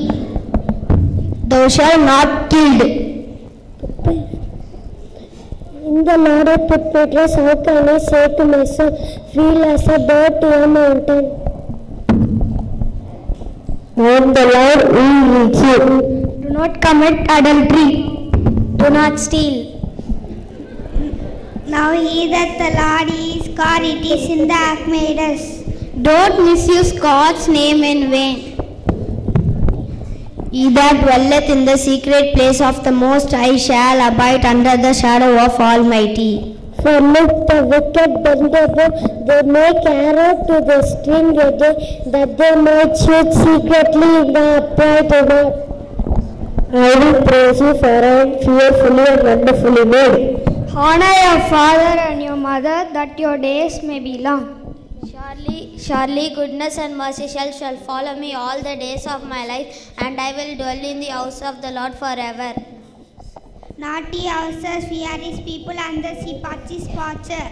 Thou shalt not kill. In the Lord I put my trust. How can I say to myself, feel as a bird to a mountain? When the Lord will reach you. Do not commit adultery. Do not steal. Now he that the Lord is God, it is in the hath made us. Don't misuse God's name in vain. He that dwelleth in the secret place of the Most High shall abide under the shadow of Almighty. For look, the wicked bend over, they make arrow to the string again, that they might shoot secretly in the upright over. I will praise you, for I am fearfully and wonderfully made. Honor your father and your mother, that your days may be long. Surely, surely goodness and mercy shall, shall follow me all the days of my life, and I will dwell in the house of the Lord forever. Naughty houses, fierce people, and the sepulchre spotter.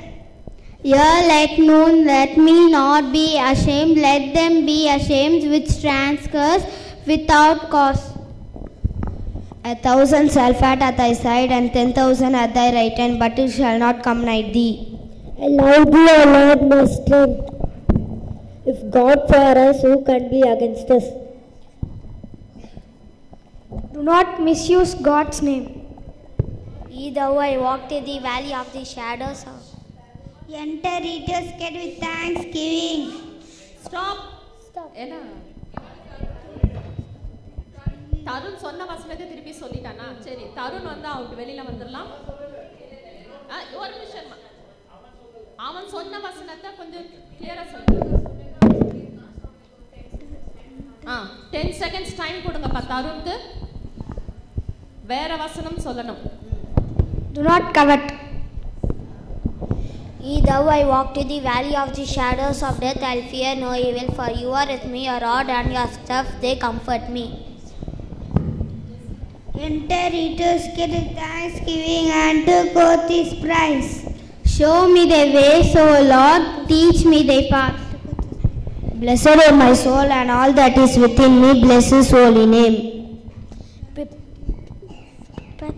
Here let noon, let me not be ashamed. Let them be ashamed which transgress without cause. A thousand shall fall at thy side, and ten thousand at thy right hand, but it shall not come nigh thee. I love thee, O Lord, my strength. If God for us, who can be against us? Do not misuse God's name. Yea, though I walk through the valley of the shadows of death, enter into your gate with thanksgiving. Stop. Stop. Enough. தாருன் சொன்ன வசனத்தை திருப்பி சொல்லிட்டானா? சரி, தாருன் வந்தா out வெளியில வந்துடலாம். ஒரு நிமிஷம், அவன் சொன்ன வசனத்தை கொஞ்சம் கிளியரா சொல்லுங்க. டென் செகண்ட்ஸ் டைம் கொடுங்கப்பா தாருனுக்கு. வேற வசனம் சொல்லணும். Do not covet. Though I walk through the valley of the shadows of death, I'll fear no evil, for you are with me. Your rod and your staff, they comfort me. Enter into his gate with thanksgiving and to God his praise. Show me thy ways, O Lord, teach me thy path. Blessed, O my soul, and all that is within me, bless his holy name. But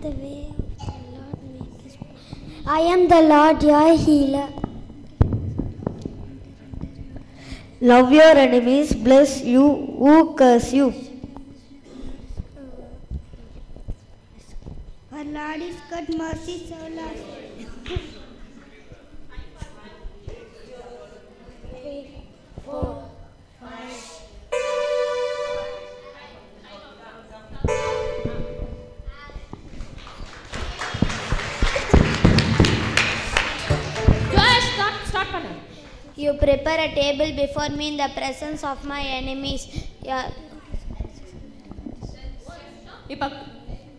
the way of the Lord make his path. I am the Lord your healer. Love your enemies, bless you who curse you. Our Lord is good, mercy, so Lord. Three, four, five. You prepare a table before me in the presence of my enemies. Yeah.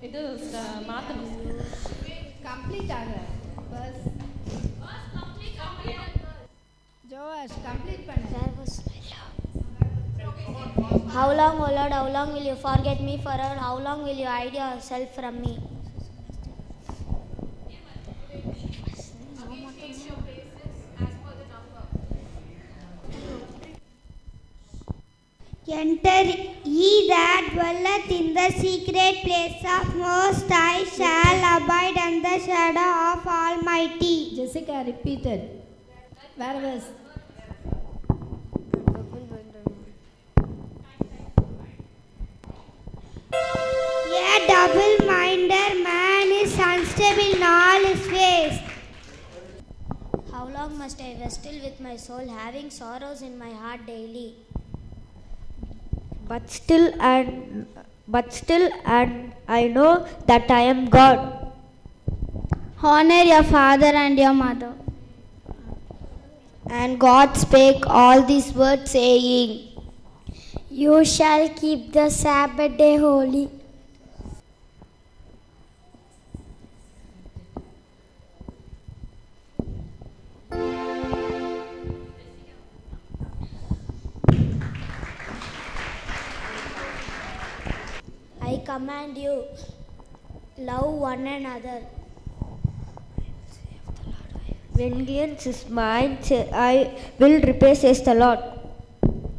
இது மாத்தணும். Complete ஆக bus bus complete complete ஜோஸ் complete பண்ணு. There was my love. How long, O Lord, how long will you forget me forever? How long will you hide yourself from me? Enter ye that dwelleth in the secret place of Most High shall abide under the shadow of Almighty. Jessica repeated. Where was? A double-minded man is unstable in all his ways. How long must I wrestle with my soul, having sorrows in my heart daily? But still, and but still, and I know that I am God. Honor your father and your mother. And God spake all these words, saying, "You shall keep the Sabbath day holy." I command you, love one another. vengeance is mine, I will repay, says the Lord.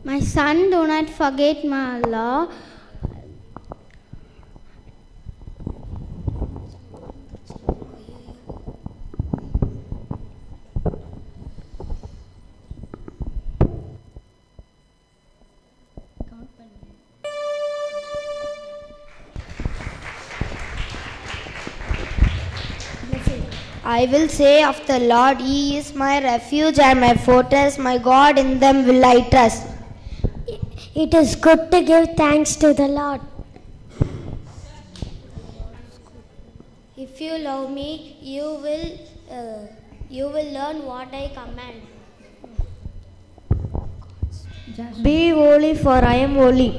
My son, do not forget my law. I will say of the Lord, He is my refuge and my fortress, my God, in them will I trust. It is good to give thanks to the Lord. If you love me, you will, uh, you will learn what I command. Be holy, for I am holy.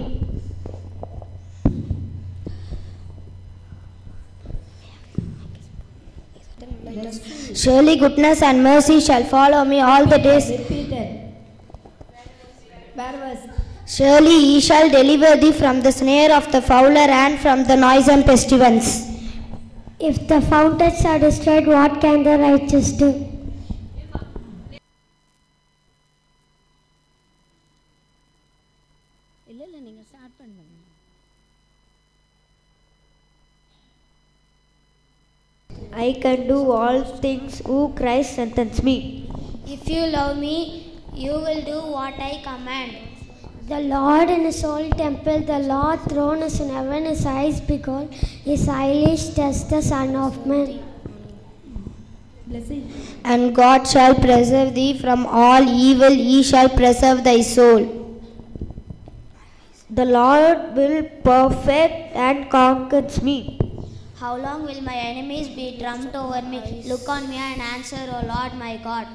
Surely goodness and mercy shall follow me all the days. Repeated. Surely he shall deliver thee from the snare of the fowler and from the noisome pestilence. If the fountains are destroyed, what can the righteous do? I can do all things who Christ strengthens me. If you love me, you will do what I command. The Lord in His holy temple, the Lord's throne is in heaven, His eyes behold, His eyelash does the Son of Man. And God shall preserve thee from all evil, He shall preserve thy soul. The Lord will perfect and conquers me. How long will my enemies be trumped over me? Look on me and answer, O Lord my God.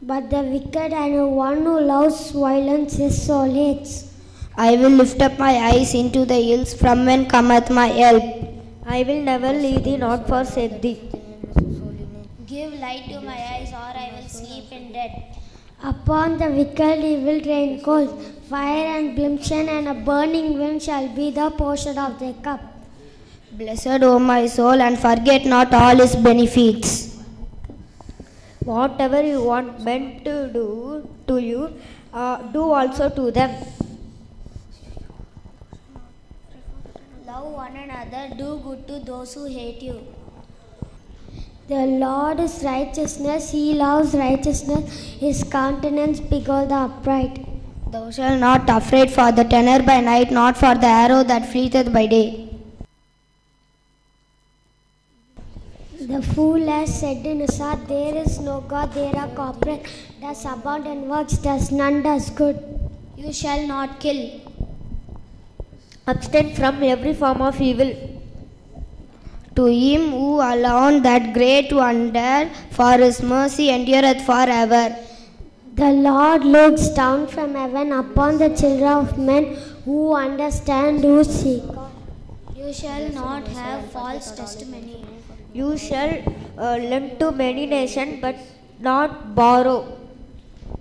But the wicked and one who loves violence is desolates. I will lift up my eyes into the hills, from when cometh my help. I will never leave thee nor forsake thee. Give light to my eyes, or I will sleep in death. Upon the wicked he will rain coals, fire and brimstone and a burning wind shall be the portion of their cup. Blessed, O my soul, and forget not all his benefits. Whatever you want men to do to you, uh, do also to them. Love one another, do good to those who hate you. The Lord is righteousness, He loves righteousness, His countenance behold the upright. Thou shalt not be afraid for the terror by night, not for the arrow that fleeteth by day. The fool has said in his heart, there is no God, there are corporate, does abundant works, does none does good. You shall not kill. Abstain from every form of evil. To him who alone that great wonder, for his mercy endureth forever. The Lord looks down from heaven upon the children of men, who understand, who seek God. You shall not have false testimony. You shall uh, lend to many nations, but not borrow.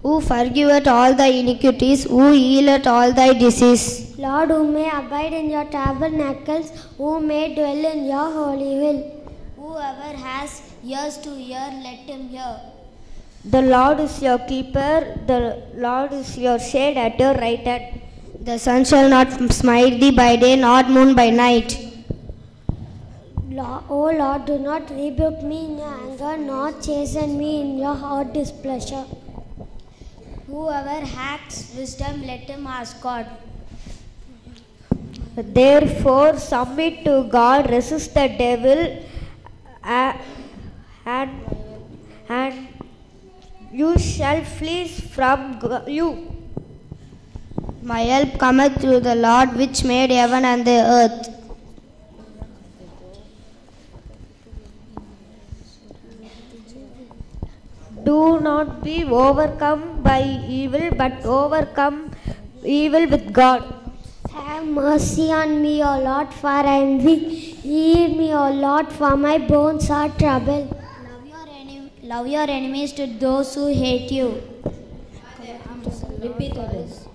Who forgiveth all thy iniquities, who healeth all thy disease. Lord, who may abide in your tabernacles, who may dwell in your holy hill. Whoever has ears to hear, let him hear. The Lord is your keeper, the Lord is your shade at your right hand. The sun shall not smite thee by day, nor moon by night. O Lord, do not rebuke me in your anger, nor chasten me in your hot displeasure. Whoever lacks wisdom, let him ask God. Therefore, submit to God, resist the devil, uh, and, and you shall flee from you. My help cometh through the Lord, which made heaven and the earth. Do not be overcome by evil, but overcome evil with God. Have mercy on me, O Lord, for I am weak. Heal me, O Lord, for my bones are troubled. Love your, enemy, love your enemies to those who hate you. Repeat this.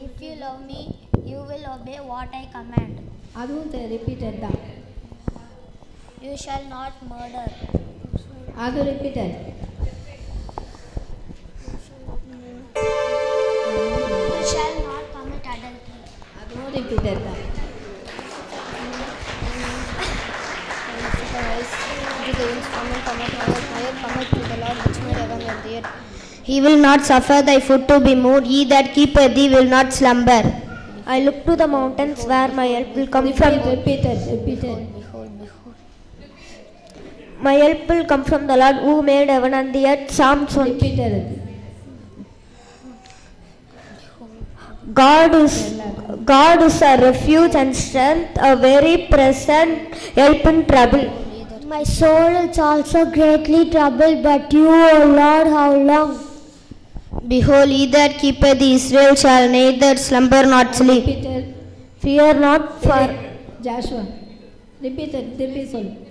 If you love me, you will obey what I command. Repeated that. You shall not murder. I will repeat it. You shall not commit adultery. I will repeat it. He will not suffer thy foot to be moved. He that keepeth thee will not slumber. I look to the mountains where my help will come from. Repeat it. Repeat it. My help will come from the Lord who made heaven and the earth. Psalm one. God is God is a refuge and strength, a very present help in trouble. My soul is also greatly troubled, but you, O Lord, how long? Behold, he that keepeth Israel shall neither slumber nor sleep. Fear not, for Joshua. Repeat it. Repeat it.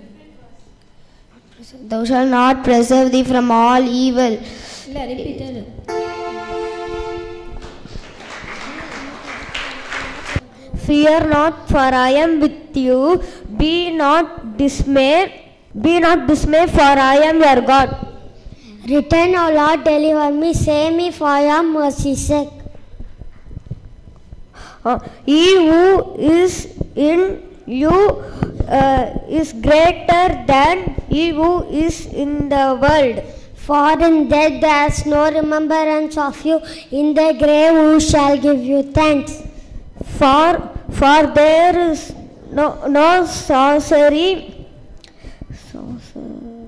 Thou shalt not preserve thee from all evil. La, repeat it. Fear not, for I am with you. Be not dismayed. Be not dismayed, for I am your God. Return, O Lord, deliver me. Save me, for I am mercy sick. Oh, he who is in you uh, is greater than he who is in the world. For in death there is no remembrance of you. In the grave who shall give you thanks? For for there is no no sorcery. Sorcery.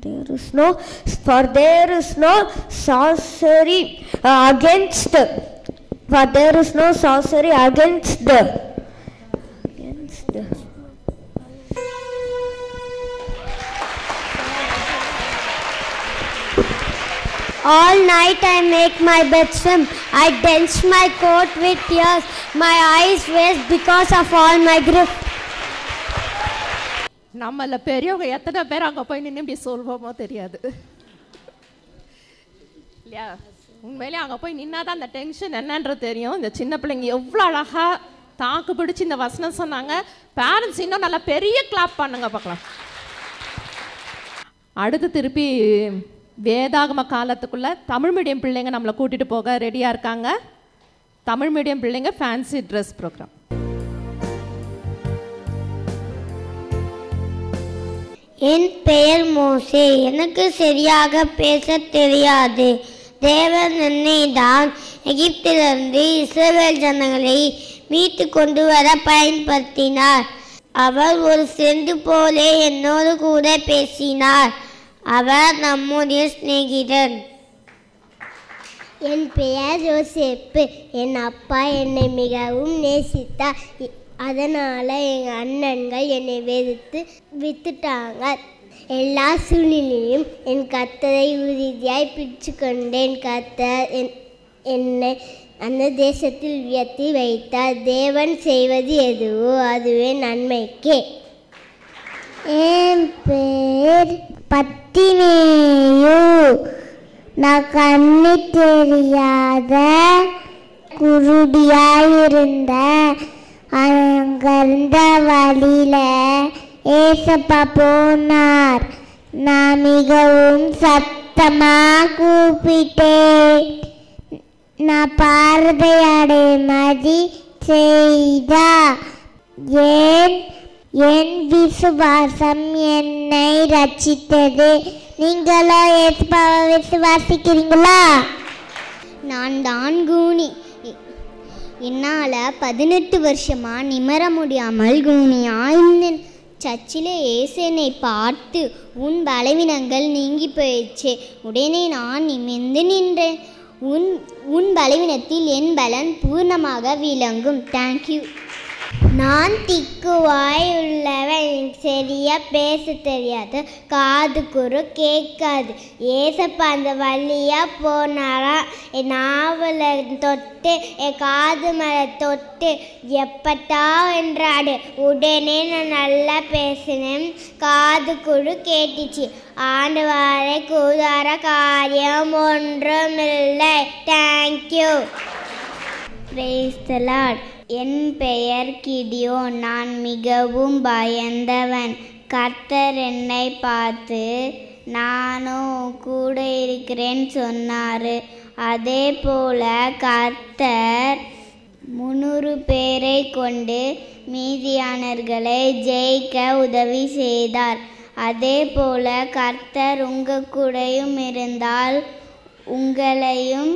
There is no for there is no sorcery uh, against. For there is no sorcery against the. All night I make my bed swim. I drench my coat with tears. My eyes waste because of all my grief. நம்மள பெரியவங்க எத்தனை பேர் அங்க போய் நின்னு இப்படி சொல்வோமோ தெரியாது இல்லையா. உண்மையிலே அங்கே போய் நின்னாதான் அந்த டென்ஷன் என்னன்றது தெரியும். இந்த சின்ன பிள்ளைங்க எவ்வளோ அழகா தாக்கு பிடிச்சி இந்த வசனம் சொன்னாங்க. பேரண்ட்ஸ் இன்னும் நல்லா பெரிய கிளாப் பண்ணுங்க பார்க்கலாம். அடுத்து திருப்பி வேதாகம காலத்துக்குள்ள தமிழ் மீடியம் பிள்ளைங்க நம்மளை கூட்டிட்டு போக ரெடியா இருக்காங்க. தமிழ் மீடியம் பிள்ளைங்க ஃபேன்சி ட்ரெஸ் ப்ரோக்ராம். என் பெயர் மோசே. எனக்கு சரியாக பேச தெரியாது. தேவன் என்னை தான் எகிப்திலிருந்து இஸ்ரவேல் ஜனங்களை மீட்டு கொண்டு வர பயன்படுத்தினார். அவர் ஒரு செந்து போலே என்னோடு கூட பேசினார். அவர் நம்முடைய சிநேகிதன். என் பெயர் யோசேப்பு. என் அப்பா என்னை மிகவும் நேசித்தார். அதனால் எங்கள் அண்ணன்கள் என்னை வெறுத்து வித்துட்டாங்க. எல்லா சூழ்நிலையும் என் கர்த்தரை உறுதியாய் பிடிச்சு கொண்டேன். கர்த்தர் என் என்னை அந்த தேசத்தில் உயர்த்தி வைத்தார். தேவன் செய்வது எதுவோ அதுவே நன்மைக்கே. என் பேர் பத்தினேயு. நான் கண்ணு தெரியாத குருடியாயிருந்த அங்கிருந்த வழியில் ஏசப்பா போனார். நான் மிகவும் சத்தமாக கூப்பிட்டேன். நான் பார்வையடை மதி செய்தா. ஏன் என் விசுவாசம் என்னை ரட்சித்தது. நீங்களோ ஏசுபாவை விசுவாசிக்கிறீங்களா? நான் தான் கூனி. என்னால் பதினெட்டு வருஷமாக நிமர முடியாமல் கூனியாயிருந்தேன். சர்ச்சில் ஏசனை பார்த்து உன் பலவீனங்கள் நீங்கி போயிடுச்சு. உடனே நான் நிமிர்ந்து நின்றேன். உன் உன் பலவீனத்தில் என் பலன் பூர்ணமாக விளங்கும். தேங்க்யூ. நான் திக்குவாய் உள்ளவன். சரியாக பேச தெரியாது. காது குறு கேட்காது. ஏசப்பா அந்த வழியாக போனாரா என் நாவலை தொட்டு என் காது மலை தொட்டு எப்பட்டா என்றாடு. உடனே நான் நல்லா பேசினேன். காது குறு கேட்டுச்சு. ஆண்டு வாரை கூதார காரியம் ஒன்றும் இல்லை. தேங்க்யூ. Praise the Lord. என் பெயர் கிடியோன். நான் மிகவும் பயந்தவன். கர்த்தர் என்னை பார்த்து நானும் கூட இருக்கிறேன்னு சொன்னார். அதே போல் கர்த்தர் முந்நூறு பேரை கொண்டு மீதியானவர்களை ஜெயிக்க உதவி செய்தார். அதே போல் கர்த்தர் உங்கள் கூடயும் இருந்தால் உங்களையும்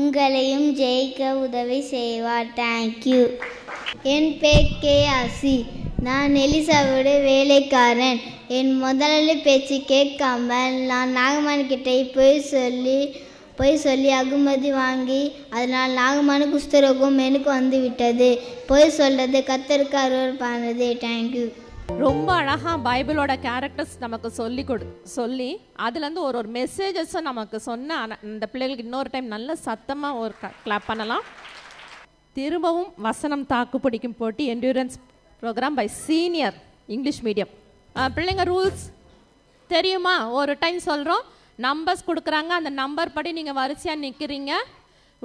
உங்களையும் ஜெயிக்க உதவி செய்வார். தேங்க்யூ. என் பேர் கே ஆசி. நான் எலிசாவோட வேலைக்காரன். என் முதலாளி பேச்சு கேட்காம நான் நாகமான்கிட்ட போய் சொல்லி போய் சொல்லி அனுமதி வாங்கி அதனால் நாகமான குஷ்டரோகம் எனக்கு வந்து விட்டது. போய் சொல்கிறது கர்த்தருக்கு அருவருப்பானது. தேங்க்யூ. ரொம்ப அழகாக பைபிளோட கேரக்டர்ஸ் நமக்கு சொல்லி கொடு சொல்லி அதுலேருந்து ஒரு ஒரு மெசேஜஸும் நமக்கு சொன்ன அந்த பிள்ளைகளுக்கு இன்னொரு டைம் நல்ல சத்தமாக ஒரு கிளாப் பண்ணலாம். திரும்பவும் வசனம் தாக்கு பிடிக்கும் போட்டி endurance program by senior English medium பிள்ளைங்க. ரூல்ஸ் தெரியுமா? ஒரு டைம் சொல்கிறோம். நம்பர்ஸ் கொடுக்குறாங்க. அந்த நம்பர் படி நீங்கள் வரிசையாக நிற்கிறீங்க.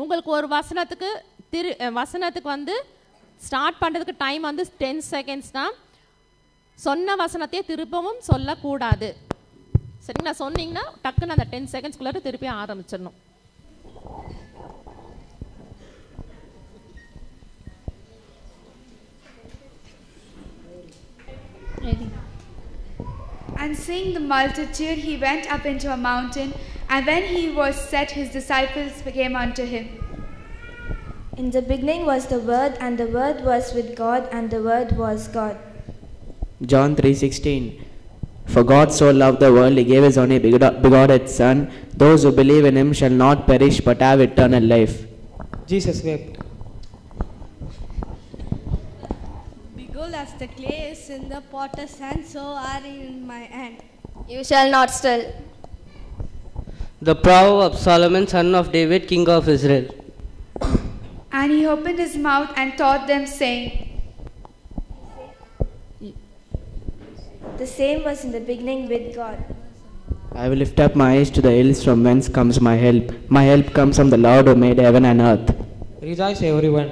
உங்களுக்கு ஒரு வசனத்துக்கு திரு வசனத்துக்கு வந்து ஸ்டார்ட் பண்ணுறதுக்கு டைம் வந்து டென் செகண்ட்ஸ் தான். சொன்ன வசனத்தையே திருப்பவும் சொல்லக்கூடாது. சரிங்களா? சொன்னீங்கன்னா டக்குன்னு அந்த டென் செகண்ட்ஸ்குள்ளே திருப்பி ஆரம்பிச்சிடணும். And seeing the multitude, he went up into a mountain, and when he was set, his disciples came unto him. In the beginning was the Word, and the Word was with God, and the Word was God. John three sixteen. For God so loved the world, he gave his only begotten Son. Those who believe in him shall not perish but have eternal life. Jesus wept. Behold, as the clay is in the potter's hand, so are you in my hand. You shall not still. The proverb of Solomon, son of David, king of Israel. And he opened his mouth and taught them, saying, The same was in the beginning with God. I will lift up my eyes to the hills, from whence comes my help. My help comes from the Lord who made heaven and earth. Rejoice, everyone.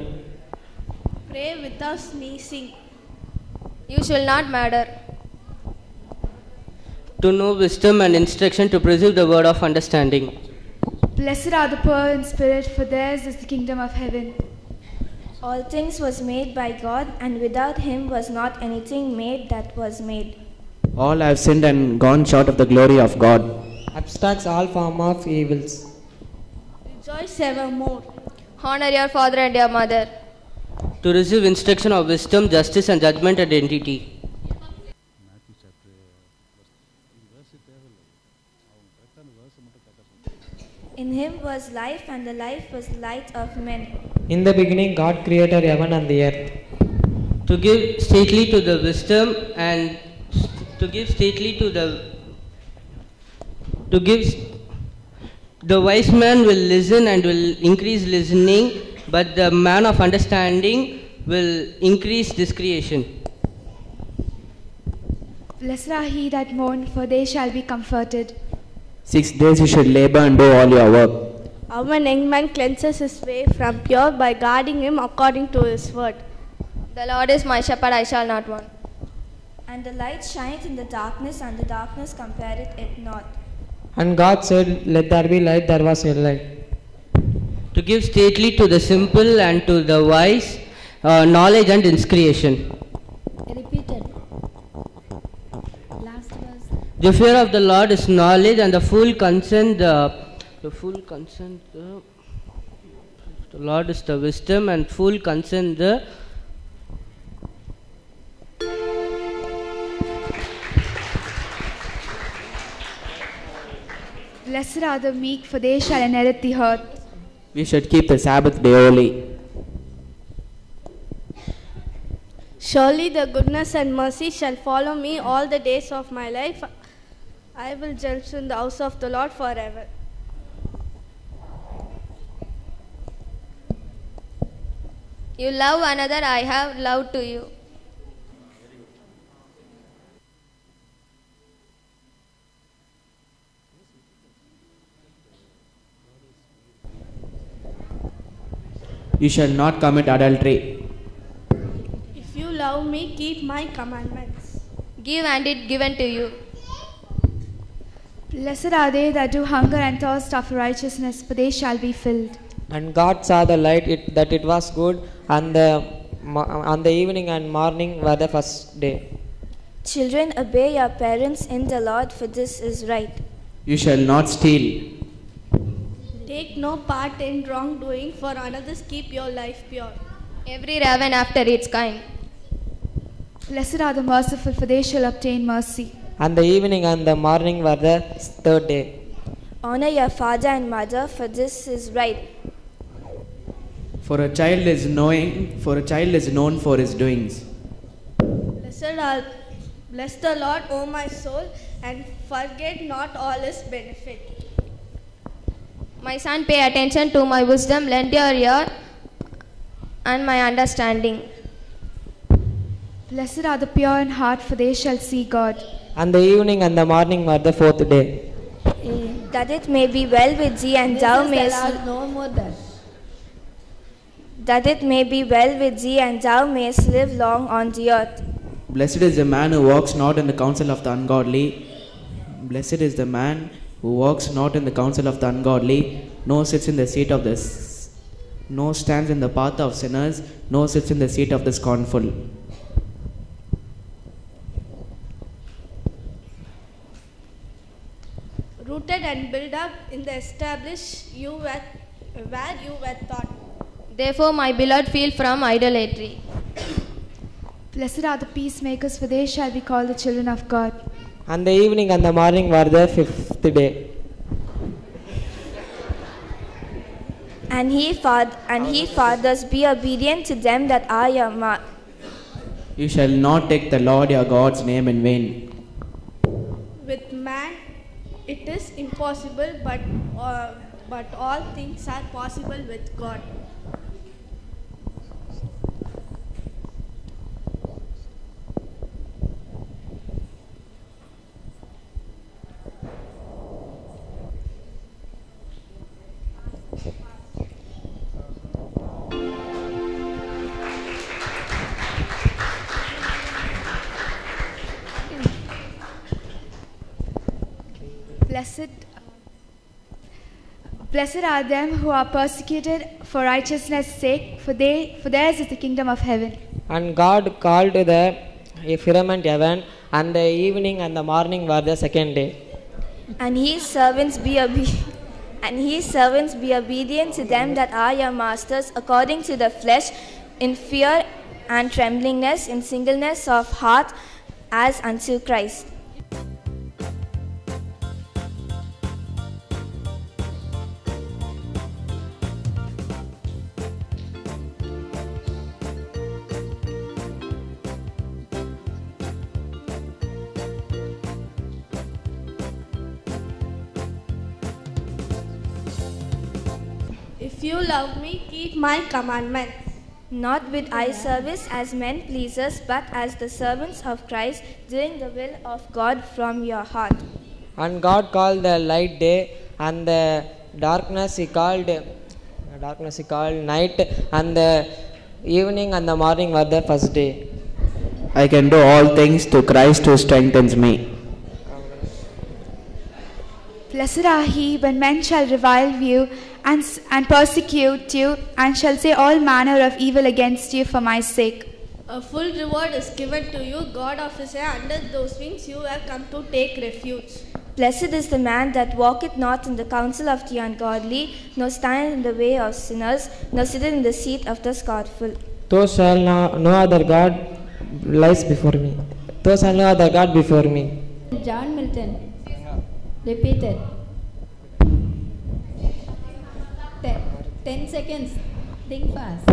Pray without ceasing. You shall not murder. To know wisdom and instruction, to preserve the word of understanding. Blessed are the poor in spirit, for theirs is the kingdom of heaven. All things was made by God, and without him was not anything made that was made. All have sinned and gone short of the glory of God. Abstracts all form of evils. Rejoice evermore. Honor your father and your mother. To receive instruction of wisdom, justice and judgment and identity. In him was life, and the life was the light of men. In the beginning God created heaven and the earth. To give stately to the wisdom and to give stately to the to give the wise man will listen and will increase listening, but the man of understanding will increase this creation. Blessed are he that mourn, for they shall be comforted. Six days you should labor and do all your work. How an young man cleanses his way from pure by guarding him according to his word. The Lord is my shepherd, I shall not want. And the light shines in the darkness, and the darkness compareth it not. And God said, Let there be light, there was a light. To give stately to the simple and to the wise, uh, knowledge and discretion. Repeated. The fear of the Lord is knowledge, and the full consent, the, the full consent, the, the Lord is the wisdom, and full consent, the. Blessed are the meek, for they shall inherit the earth. We should keep the Sabbath day holy. Surely the goodness and mercy shall follow me all the days of my life. I will dwell in the house of the Lord forever. You love another, I have loved to you. you shall not commit adultery. If you love me, keep my commandments. Give and it given to you. Blessed are they that do hunger and thirst after righteousness, for they shall be filled. And God saw the light it, that it was good, and the, and the evening and morning were the first day. Children, obey your parents in the Lord, for this is right. You shall not steal. Take no part in wrongdoing, for another's keep your life pure. Every raven after its kind. Blessed are the merciful, for they shall obtain mercy. And the evening and the morning were the third day. Honor your father and mother, for this is right. For a child is knowing, for a child is known for his doings. Blessed are, bless the Lord, O my soul, and forget not all his benefit. My son, pay attention to my wisdom, lend your ear and my understanding. Blessed are the pure in heart, for they shall see God. And the evening and the morning were the fourth day. Mm, that it may be well with thee and this thou mayest no more death. That it may be well with thee and thou mayest live long on the earth. Blessed is the man who walks not in the counsel of the ungodly. Blessed is the man who walks not in the counsel of the ungodly, nor sits in the seat of the nor stands in the path of sinners, nor sits in the seat of the scornful. Rooted and built up in the established you were, where you were taught. Therefore, my beloved, flee from idolatry. Blessed are the peacemakers, for they shall be called the children of God. And the evening and the morning were the fifth day. And he, fath and he fathers, be obedient to them that are your mark. You shall not take the Lord your God's name in vain. With man it is impossible, but, uh, but all things are possible with God. Blessed, blessed are them who are persecuted for righteousness' sake, for they, for theirs is the kingdom of heaven. And God called the firmament heaven, and the evening and the morning were the second day. And his servants be obedient. And his servants be obedient to them that are your masters according to the flesh, in fear and tremblingness, in singleness of heart, as unto Christ. If you love me, keep my commandments. Not with eye service as men pleasers, but as the servants of Christ, doing the will of God from your heart. And God called the light day, and the darkness he called darkness he called night, and the evening and the morning were the first day. I can do all things through Christ who strengthens me. Blessed are he when men shall revile you and, and persecute you, and shall say all manner of evil against you for my sake. A full reward is given to you, God of Israel, under those wings you have come to take refuge. Blessed is the man that walketh not in the counsel of the ungodly, nor standeth in the way of sinners, nor sitteth in the seat of the scornful. Thou shalt no, no other God lies before me. Thou shalt no other God before me. John Milton. Repeated. Ten, ten seconds. Think fast.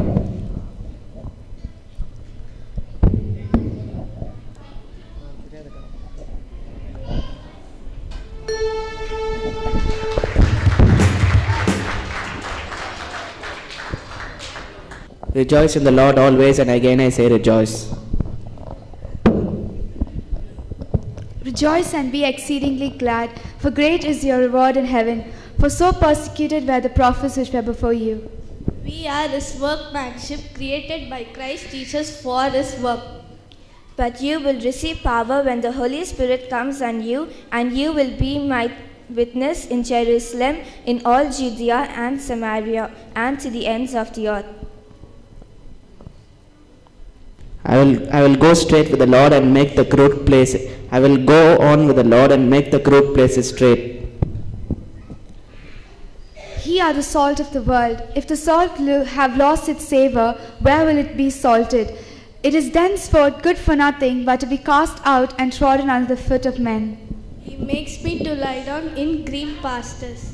Rejoice in the Lord always, and again I say rejoice. Rejoice and be exceedingly glad, for great is your reward in heaven, for so persecuted were the prophets which were before you. We are His workmanship created by Christ Jesus for His work. But you will receive power when the Holy Spirit comes on you, and you will be my witness in Jerusalem, in all Judea and Samaria, and to the ends of the earth. I will, I will go straight with the Lord and make the crooked place. I will go on with the Lord and make the crooked places straight. Ye are the salt of the world. If the salt lo- have lost its savour, where will it be salted? It is thenceforth good for nothing but to be cast out and trodden under the foot of men. He makes me to lie down in green pastures.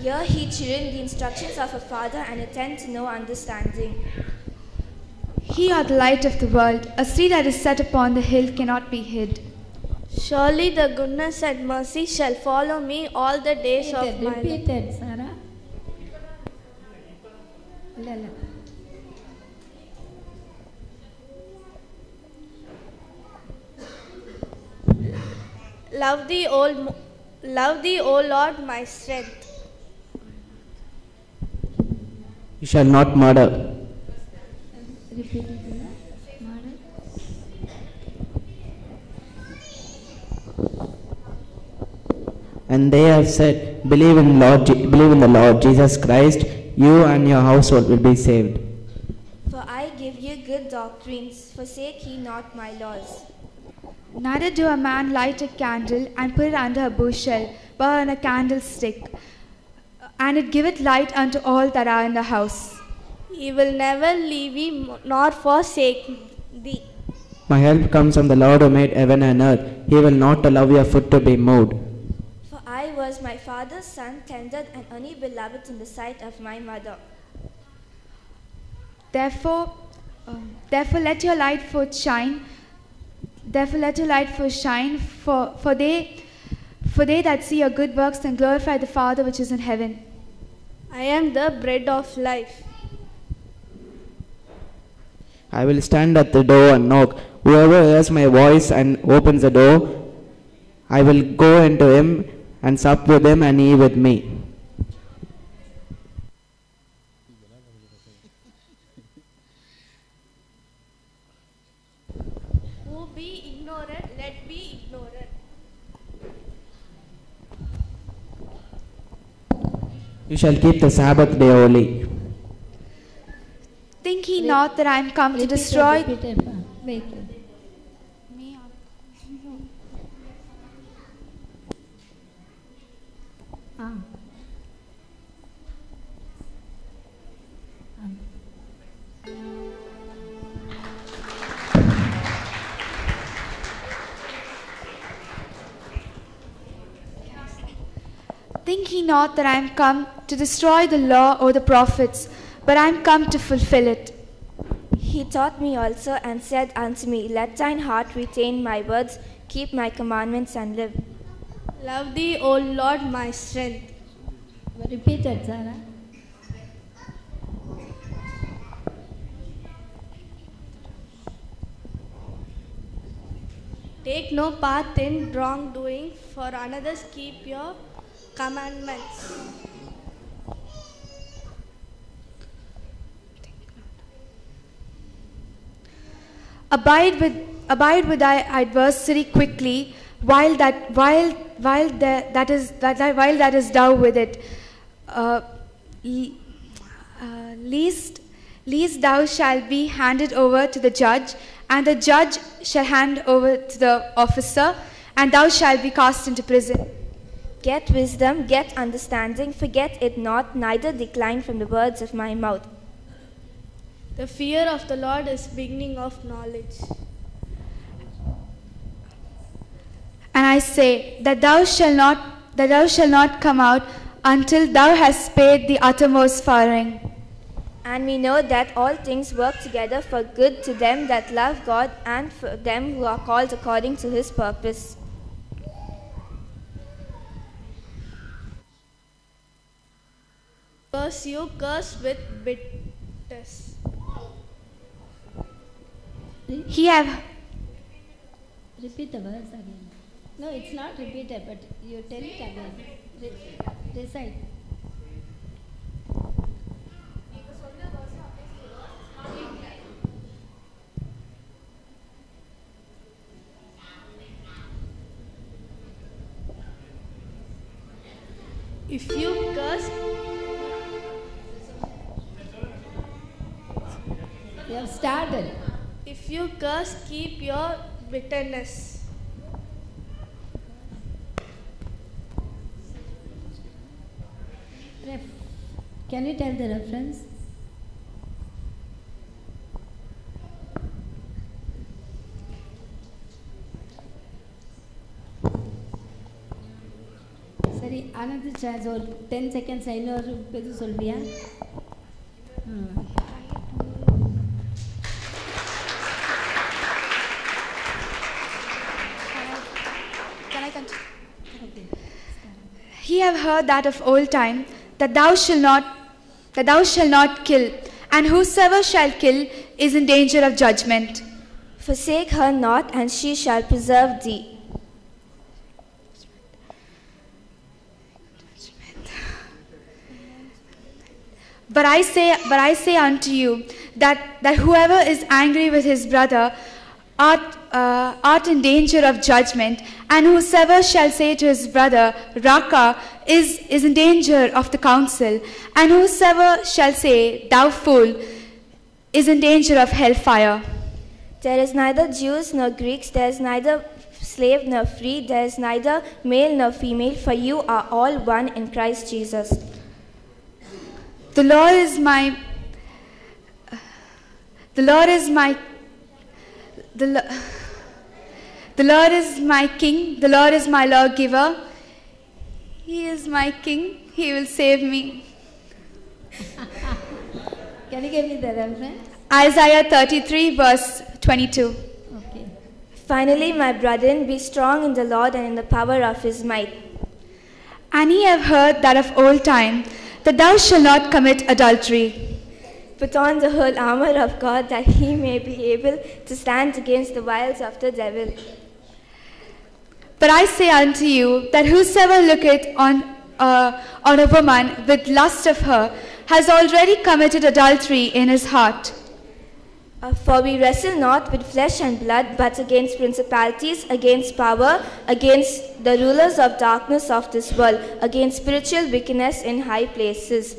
Hear, ye children, the instructions of a father, and attend to no understanding. Ye are the light of the world. A city that is set upon the hill cannot be hid. Surely the goodness and mercy shall follow me all the days repeat of my life. Repeat that, Sarah. Lala. Love thee, O, love thee, O Lord, my strength. You shall not murder. Repeat it. Murder. And they have said, believe in Lord, believe in the Lord Jesus Christ. You and your household will be saved. For I give you good doctrines. Forsake ye not my laws. Neither do a man light a candle and put it under a bushel, but on a candlestick, and it giveth light unto all that are in the house. He will never leave me nor forsake thee. My help comes from the Lord who made heaven and earth. He will not allow your foot to be moved. For I was my father's son, tender and only beloved in the sight of my mother. Therefore, um, therefore let your light forth shine. Therefore let your light forth shine, for for they. For they that see your good works and glorify the Father which is in heaven. I am the bread of life. I will stand at the door and knock. Whoever hears my voice and opens the door, I will go into him and sup with him and he with me. Who be ignorant, let be ignorant. You shall keep the Sabbath day holy. Think ye not that I am come to destroy. Wait. Think ye not that I am come to destroy the law or the prophets, but I am come to fulfill it. He taught me also and said unto me, let thine heart retain my words, keep my commandments and live. Love thee, O Lord, my strength. Repeat it, Sarah. Take no part in wrongdoing, for another's keep your commandments. Abide with abide with thy adversary quickly, while that while while the, that is that while that is thou with it, uh, le, uh, least least thou shalt be handed over to the judge, and the judge shall hand over to the officer, and thou shalt be cast into prison. Get wisdom, get understanding, forget it not, neither decline from the words of my mouth. The fear of the Lord is beginning of knowledge. And I say that thou shalt not, that thou shalt not come out until thou hast paid the uttermost farthing. And we know that all things work together for good to them that love God and for them who are called according to His purpose. Curse you, curse with bit. Yes. He have. Repeat the words again. No, it's not repeated, but you tell it again. Re recite. If you curse, you have started. If you curse, keep your bitterness. Ref. Can you tell the reference? Sorry, another chance or ten seconds. I know Pedu Solvia. He have heard that of old time, that thou shalt not, that thou shalt not kill, and whosoever shall kill is in danger of judgment. Forsake her not, and she shall preserve thee. But I say, but I say unto you that that whoever is angry with his brother art, uh, art in danger of judgment, and whosoever shall say to his brother, Raka, is, is in danger of the council, and whosoever shall say, thou fool, is in danger of hellfire. There is neither Jews nor Greeks, there is neither slave nor free, there is neither male nor female, for you are all one in Christ Jesus. The Lord is my, the Lord is my, the, Lo the Lord is my King, the Lord is my lawgiver. He is my King, He will save me. Can you give me the reference? Isaiah thirty-three verse twenty-two. Okay. Finally, my brethren, be strong in the Lord and in the power of His might. And ye have heard that of old time, that thou shalt not commit adultery. Put on the whole armor of God, that he may be able to stand against the wiles of the devil. But I say unto you, that whosoever looketh on, uh, on a woman with lust of her has already committed adultery in his heart. Uh, for we wrestle not with flesh and blood, but against principalities, against power, against the rulers of darkness of this world, against spiritual wickedness in high places.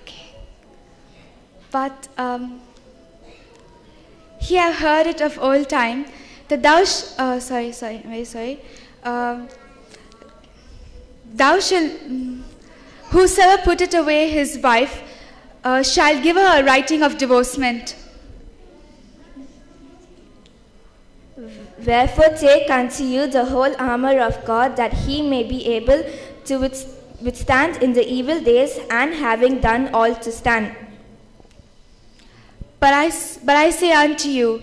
Okay. But um, he have heard it of old time, that thou sh uh, sorry, sorry, very sorry. Um, thou shall, um, whosoever putteth away his wife, Uh, shall give her a writing of divorcement. Wherefore take unto you the whole armour of God, that he may be able to withstand in the evil days, and having done all to stand. But I, but I say unto you,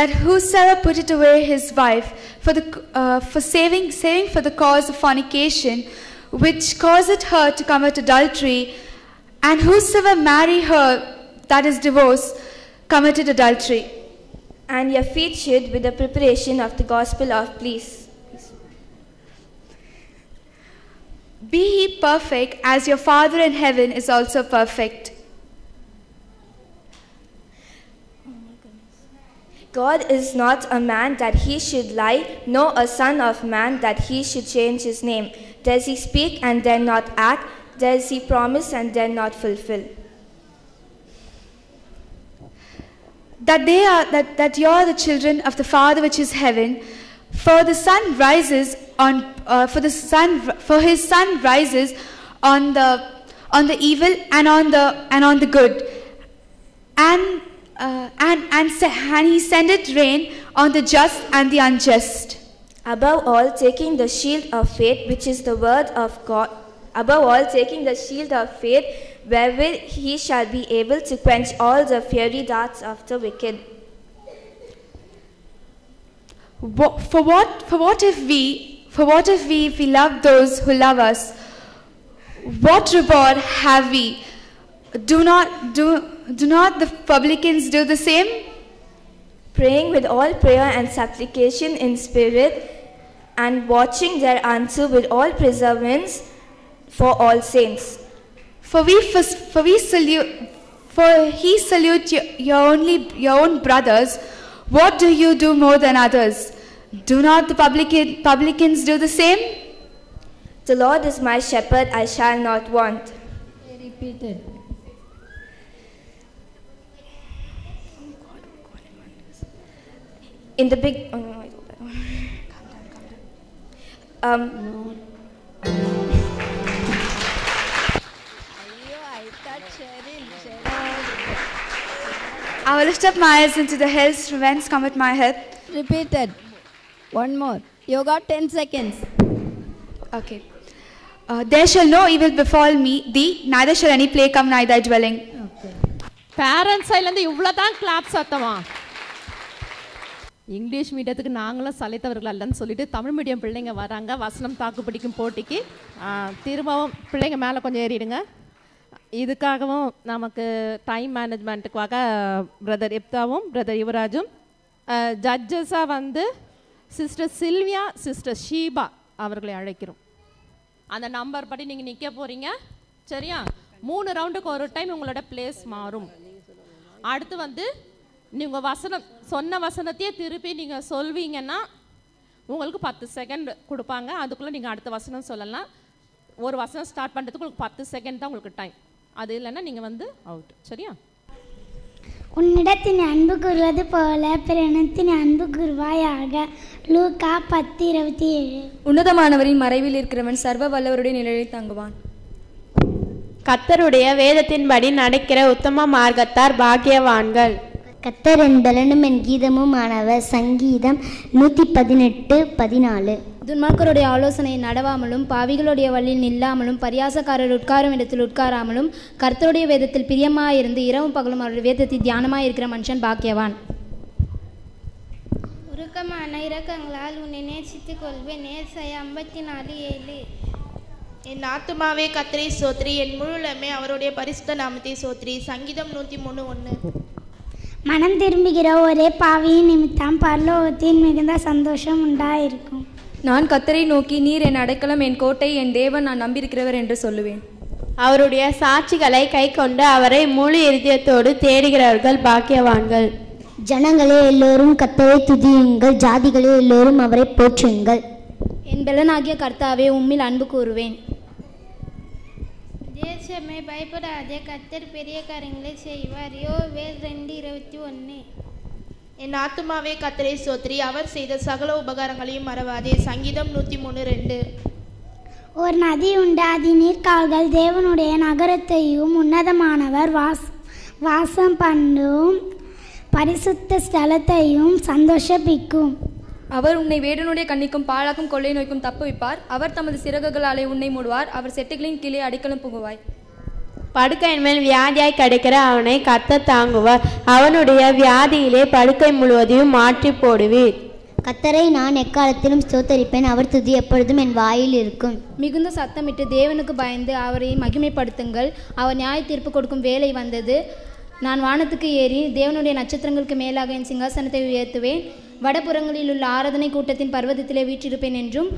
that whosoever putteth away his wife for, the, uh, for saving, saving for the cause of fornication, which causeth her to commit adultery, and whosoever marry her that is divorced committed adultery. And your feet should with the preparation of the gospel of peace. Be ye perfect as your Father in heaven is also perfect. God is not a man that he should lie, nor a son of man that he should change his name. Does he speak and then not act? Does he promise and then not fulfill? That they are that, that you are the children of the Father which is heaven, for the sun rises on uh, for the sun for his sun rises on the on the evil and on the and on the good, and uh, and and and he sendeth rain on the just and the unjust. Above all, taking the shield of faith, which is the word of God. Above all, taking the shield of faith, wherewith he shall be able to quench all the fiery darts of the wicked. For what, for what if we, for what if we, if we love those who love us? What reward have we? Do not, do, do not the publicans do the same? Praying with all prayer and supplication in spirit, and watching their answer with all perseverance for all saints. For we, for, for we salute, for he salute your, your only your own brothers. What do you do more than others? Do not the publican, publicans do the same? The Lord is my shepherd; I shall not want. He repeated. In the big. Oh no, I don't. Calm down, calm down. Um. I will lift up my eyes into the hills, from whence cometh my help. Repeated. One more. You got ten seconds. Okay. Uh, there shall no evil befall me, thee, neither shall any plague come nigh thy dwelling. Okay. Parents, silent. You will not clap, Satama. English மீடியத்துக்கு நாங்களும் சலைத்தவர்கள் அல்லன்னு சொல்லிட்டு Tamil medium பிள்ளைங்க வராங்க வசனம் தாக்கு பிடிக்கும் போட்டிக்கு. திரும்பவும் பிள்ளைங்க மேலே கொஞ்சம் ஏறிடுங்க. இதுக்காகவும் நமக்கு டைம் மேனேஜ்மெண்ட்டுக்காக பிரதர் எப்தாவும் பிரதர் யுவராஜும் ஜட்ஜஸாக வந்து சிஸ்டர் சில்வியா சிஸ்டர் ஷீபா அவர்களை அழைக்கிறோம். அந்த நம்பர் படி நீங்கள் நிற்க போகிறீங்க, சரியா? மூணு ரவுண்டுக்கு ஒரு டைம் உங்களோட பிளேஸ் மாறும். அடுத்து வந்து நீங்கள் வசனம் சொன்ன வசனத்தையே திருப்பி நீங்கள் சொல்வீங்கன்னா உங்களுக்கு பத்து செகண்ட் கொடுப்பாங்க. அதுக்குள்ளே நீங்கள் அடுத்த வசனம் சொல்லலாம். ஒரு வசனம் ஸ்டார்ட் பண்ணுறதுக்கு உங்களுக்கு பத்து செகண்ட் தான் உங்களுக்கு டைம். அது இல்லைன்னா நீங்கள் வந்து அவுட், சரியா? உன்னிடத்தின் அன்பு கூறுவது போல பிற இனத்தின் அன்பு கூறுவாயாக. லூக்கா பத்து இருபத்தி ஏழு. உன்னதமானவரின் மறைவில் இருக்கிறவன் சர்வ வல்லவருடைய நிழலில் தங்குவான். கர்த்தருடைய வேதத்தின்படி நடக்கிற உத்தம மார்க்கத்தார் பாக்கியவான்கள். கத்தர் என் பலனும் என் கீதமும் ஆனவர். சங்கீதம் நூற்றி பதினெட்டு பதினாலு. துன்மார்க்கருடைய ஆலோசனையை நடவாமலும் பாவிகளுடைய வழியில் நில்லாமலும் பரியாசக்காரர் உட்காரும் இடத்தில் உட்காராமலும் கர்த்தருடைய வேதத்தில் பிரியமாயிருந்து இரவும் பகலும் அவருடைய வேதத்தில் தியானமாயிருக்கிற மனுஷன் பாக்கியவான். உருக்கமான இரக்கங்களால் உன்னை நேசித்துக் கொள்வேன். ஏசாயா ஐம்பத்தி நாலு ஏழு. என் ஆத்துமாவே கத்தரை சோத்ரி, என் முழுலமே அவருடைய பரிசுத்த நாமத்தை சோத்ரி. சங்கீதம் நூற்றி மூணு ஒன்று. மனம் திரும்புகிற ஒரே பாவியின் நிமித்தம் பரலோகத்தின் மிகுந்த சந்தோஷம் உண்டாயிருக்கும். நான் கர்த்தரை நோக்கி நீர் என் அடைக்கலம், என் கோட்டை, என் தேவன், நான் நம்பியிருக்கிறவர் என்று சொல்லுவேன். அவருடைய சாட்சிகளை கை கொண்டு அவரை முழு இருதயத்தோடு தேடுகிறவர்கள் பாக்கியவான்கள். ஜனங்களே எல்லோரும் கர்த்தரை துதியுங்கள், ஜாதிகளே எல்லோரும் அவரை போற்றுங்கள். என் பலனாகிய கர்த்தாவே உம்மில் அன்பு கூறுவேன். தேசமே பயப்படாதே, கர்த்தர் பெரிய காரியங்களை செய்வார். யோவேல் ரெண்டு இருபத்தி ஒன்று. என் ஆத்துமாவே கர்த்தரை சோத்ரி, அவர் செய்த சகல உபகாரங்களையும் மறவாதே. சங்கீதம் நூற்றி மூணு ரெண்டு. ஒரு நதி உண்டு, அதி நீர்கால்கள், தேவனுடைய நகரத்தையும் உன்னதமானவர் வாஸ் வாசம் பண்ணும் பரிசுத்த ஸ்தலத்தையும் சந்தோஷபிக்கும். அவர் உன்னை வேடனுடைய கண்ணிக்கும் பாழாக்கும் கொள்ளை நோய்க்கும் தப்புவிப்பார். அவர் தமது சிறகுகளாலே உன்னை மூடுவார். அவர் செட்டுகளின் கீழே அடைக்கலம் புகுவாய். படுக்கையின் மேல் வியாதியாய் கிடைக்கிற அவனை கர்த்தர் தாங்குவார். அவனுடைய வியாதியிலே படுக்கை முழுவதையும் மாற்றி போடுவீர். கர்த்தரை நான் எக்காலத்திலும் ஸ்தோத்தரிப்பேன், அவர் துதி எப்பொழுதும் என் வாயில் இருக்கும். மிகுந்த சத்தமிட்டு தேவனுக்கு பயந்து அவரை மகிமைப்படுத்துங்கள். அவர் நியாய தீர்ப்பு கொடுக்கும் வேலை வந்தது. நான் வானத்துக்கு ஏறி தேவனுடைய நட்சத்திரங்களுக்கு மேலாக என் சிங்காசனத்தை உயர்த்துவேன். வடபுறங்களில் உள்ள ஆராதனை கூட்டத்தின் பர்வதத்திலே வீற்றிருப்பேன் என்றும்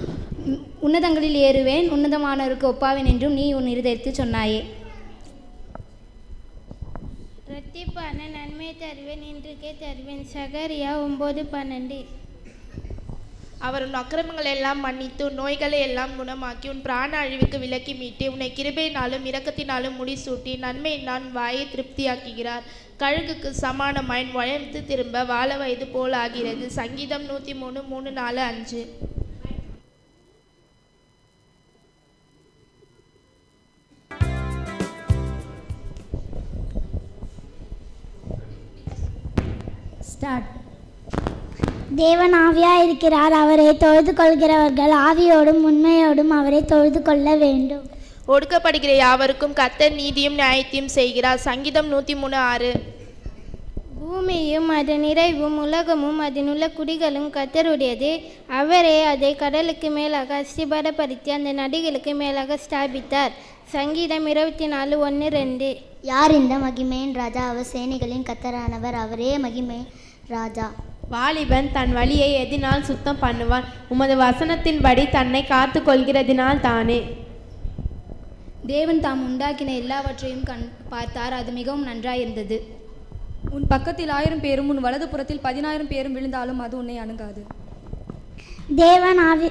உன்னதங்களில் ஏறுவேன், உன்னதமானவருக்கு ஒப்பாவேன் என்றும் நீ உன் இருதயத்தை சொன்னாயே. இரட்டிப்பான நன்மை தருவேன், இன்றுக்கே தருவேன். சகரியா ஒன்பது பன்னெண்டு. அவர் உன் அக்கிரமங்களை எல்லாம் மன்னித்து நோய்களை எல்லாம் குணமாக்கி உன் பிராண அழிவுக்கு விலக்கி மீட்டு உன்னை கிருபையினாலும் இரக்கத்தினாலும் முடிசூட்டி நன்மையினால் வாயை திருப்தியாக்குகிறார். கழுகுக்கு சமானமாய் உழைத்து திரும்ப வாழ வயது போல் ஆகிறது. சங்கீதம் நூற்றி மூணு மூணு நாலு அஞ்சு. தேவன் ஆவியாயிருக்கிறார், அவரை தொழுது கொள்கிறவர்கள் ஆவியோடும் உண்மையோடும் அவரை தொழுது கொள்ள வேண்டும். ஒடுக்கப்படுகிற யாவருக்கும் கர்த்தர் நீதியும் நியாயத்தையும் செய்கிறார். சங்கீதம் நூற்றி மூணு ஆறு. பூமியும் அதன் நிறைவும் உலகமும் அதன் உள்ள குடிகளும் கர்த்தருடையது. அவரே அதை கடலுக்கு மேலாக அஸ்திபாரப்படுத்தி அந்த நதிகளுக்கு மேலாக ஸ்தாபித்தார். சங்கீதம் இருபத்தி நாலு ஒன்று ரெண்டு. யார் இந்த மகிமையின் ராஜா? அவர் சேனைகளின் கத்தரானவர், அவரே மகிமை ராஜா. வாலிபன் தன் வழியை எதினால் சுத்தம் பண்ணுவான்? உமது வசனத்தின்படி தன்னை காத்து கொள்கிறதினால் தானே. தேவன் தாம் உண்டாக்கின எல்லாவற்றையும் கண் பார்த்தார், அது மிகவும் நன்றாயிருந்தது. உன் பக்கத்தில் ஆயிரம் பேரும் உன் வலது புறத்தில் பதினாயிரம் பேரும் விழுந்தாலும் அது உன்னை அணுகாது. தேவன் ஆவி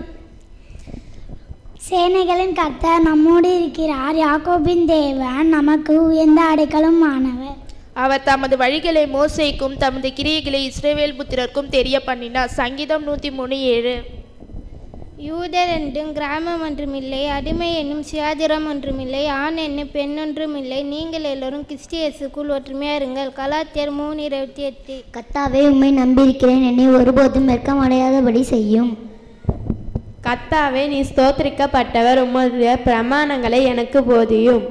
சேனைகளின் கர்த்தர் நம்மோடு இருக்கிறார், யாக்கோபின் தேவன் நமக்கு உயர்ந்த அடைக்கலும் ஆனவர். அவர் தமது வழிகளை மோசேக்கும் தமது கிரியைகளை இஸ்ரவேல் புத்திரருக்கும் தெரிய பண்ணினார். சங்கீதம் நூற்றி மூணு ஏழு. யூதர் என்றும் கிராமம் ஒன்றுமில்லை, அடிமை என்னும் சுயாதிரம் ஒன்றுமில்லை, ஆண் என்னும் பெண் ஒன்றுமில்லை, நீங்கள் எல்லோரும் கிறிஸ்தியேசுக்குள் ஒற்றுமையாக இருங்கள். கலாத்தியர் மூணு இருபத்தி எட்டு. கர்த்தாவே, உம்மை நம்பியிருக்கிறேன், என்னை ஒருபோதும் வெட்கமடையாதபடி செய்யும். கர்த்தாவே, நீ ஸ்தோத்திரிக்கப்பட்டவர், உம்முடைய பிரமாணங்களை எனக்கு போதியும்.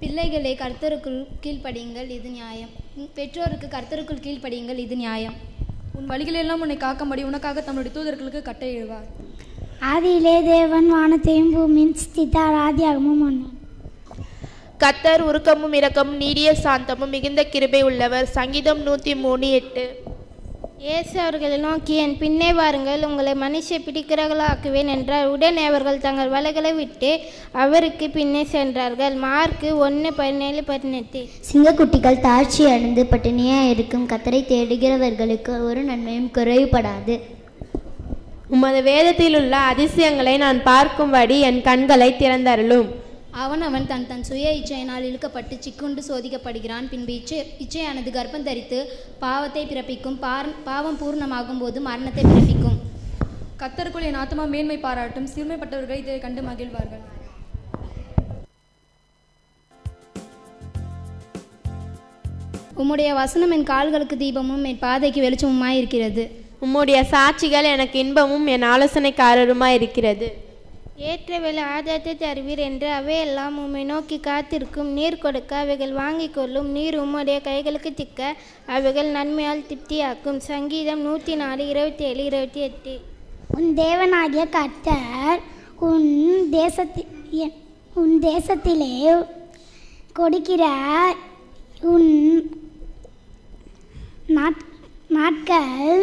பிள்ளைகளை கர்த்தருக்குள் கீழ்ப்படியுங்கள், இது நியாயம். பெற்றோருக்கு கர்த்தருக்குள் கீழ்ப்படியுங்கள், இது நியாயம். உன் வழிகளெல்லாம் உன்னை காக்கும்படி உனக்காக தம்முடைய தூதர்களுக்கு கட்டளை இடுவார். ஆதியிலே தேவன் வானத்தையும் பூமியின் ஸ்தித்தார், ஆதியாகமம் ஒன்று. கர்த்தர் உருக்கமும் இரக்கமும் நீடிய சாந்தமும் மிகுந்த கிருபை உள்ளவர். சங்கீதம் நூற்றி மூணு எட்டு. இயேசு அவர்களை நோக்கி, என் பின்னே வாருங்கள், உங்களை மனுஷ பிடிக்கிறவர்களாக்குவேன் என்றார். உடனே அவர்கள் தங்கள் வலைகளை விட்டு அவருக்கு பின்னே சென்றார்கள். மார்க்கு ஒன்று பதினேழு பதினெட்டு. சிங்கக்குட்டிகள் தாழ்ச்சி அடைந்து பட்டினியாக இருக்கும் கர்த்தரை தேடுகிறவர்களுக்கு ஒரு நன்மையும் குறைவுபடாது. உமது வேதத்தில் உள்ள அதிசயங்களை நான் பார்க்கும்படி என் கண்களை திறந்தருளும். அவன் அவன் தன் தன் சுய இச்சையினால் இழுக்கப்பட்டு சிக்குண்டு சோதிக்கப்படுகிறான். பின்பு இச்சை இச்சையானது கர்ப்பம் தரித்து பாவத்தை பிறப்பிக்கும். பார் பாவம் பூர்ணமாகும் போது மரணத்தை பிறப்பிக்கும். கர்த்தருக்குள் என் ஆத்மா மேன்மை பாராட்டும், சிறுமைப்பட்டவர்கள் இதை கண்டு மகிழ்வார்கள். உம்முடைய வசனம் என் கால்களுக்கு தீபமும் என் பாதைக்கு வெளிச்சமுமாய் இருக்கிறது. உம்முடைய சாட்சிகள் எனக்கு இன்பமும் என் ஆலோசனைக்காரருமாய் இருக்கிறது. ஏற்ற வேலை ஆதாரத்தை தருவீர் என்று அவையெல்லாம் உம்மை நோக்கி காத்திருக்கும். நீர் கொடுக்க அவைகள் வாங்கிக் கொள்ளும். நீர் உம்முடைய கைகளுக்கு திக்க அவைகள் நன்மையால் திருப்தியாக்கும். சங்கீதம் நூற்றி நாலு இருபத்தி ஏழு இருபத்தி எட்டு. உன் தேவனாகிய கர்த்தர் உன் தேசத்தில் உன் தேசத்திலே கொடுக்கிற உன் நாட்கள்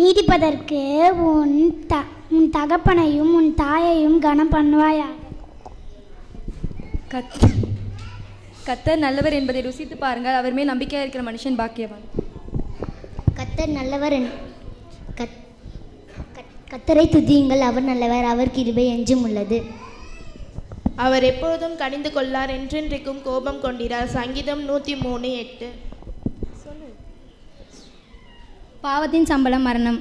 நீடிப்பதற்கு உன் த உன் தகப்பனையும் உன் தாயையும் கனம் பண்ணுவாயாக. கத் கர்த்தர் நல்லவர் என்பதை ருசித்து பாருங்கள், அவர் மேல் நம்பிக்கையாக இருக்கிற மனுஷன் பாக்கியவான். கர்த்தர் நல்லவர். கத் கர்த்தரை துதியுங்கள், அவர் நல்லவர், அவர் கிருபை என்றும் உள்ளது. அவர் எப்பொழுதும் கடிந்து கொள்ளார், என்றென்றைக்கும் கோபம் கொண்டிரார். சங்கீதம் நூற்றி மூணு எட்டு. பாவத்தின் சம்பளம் மரணம்.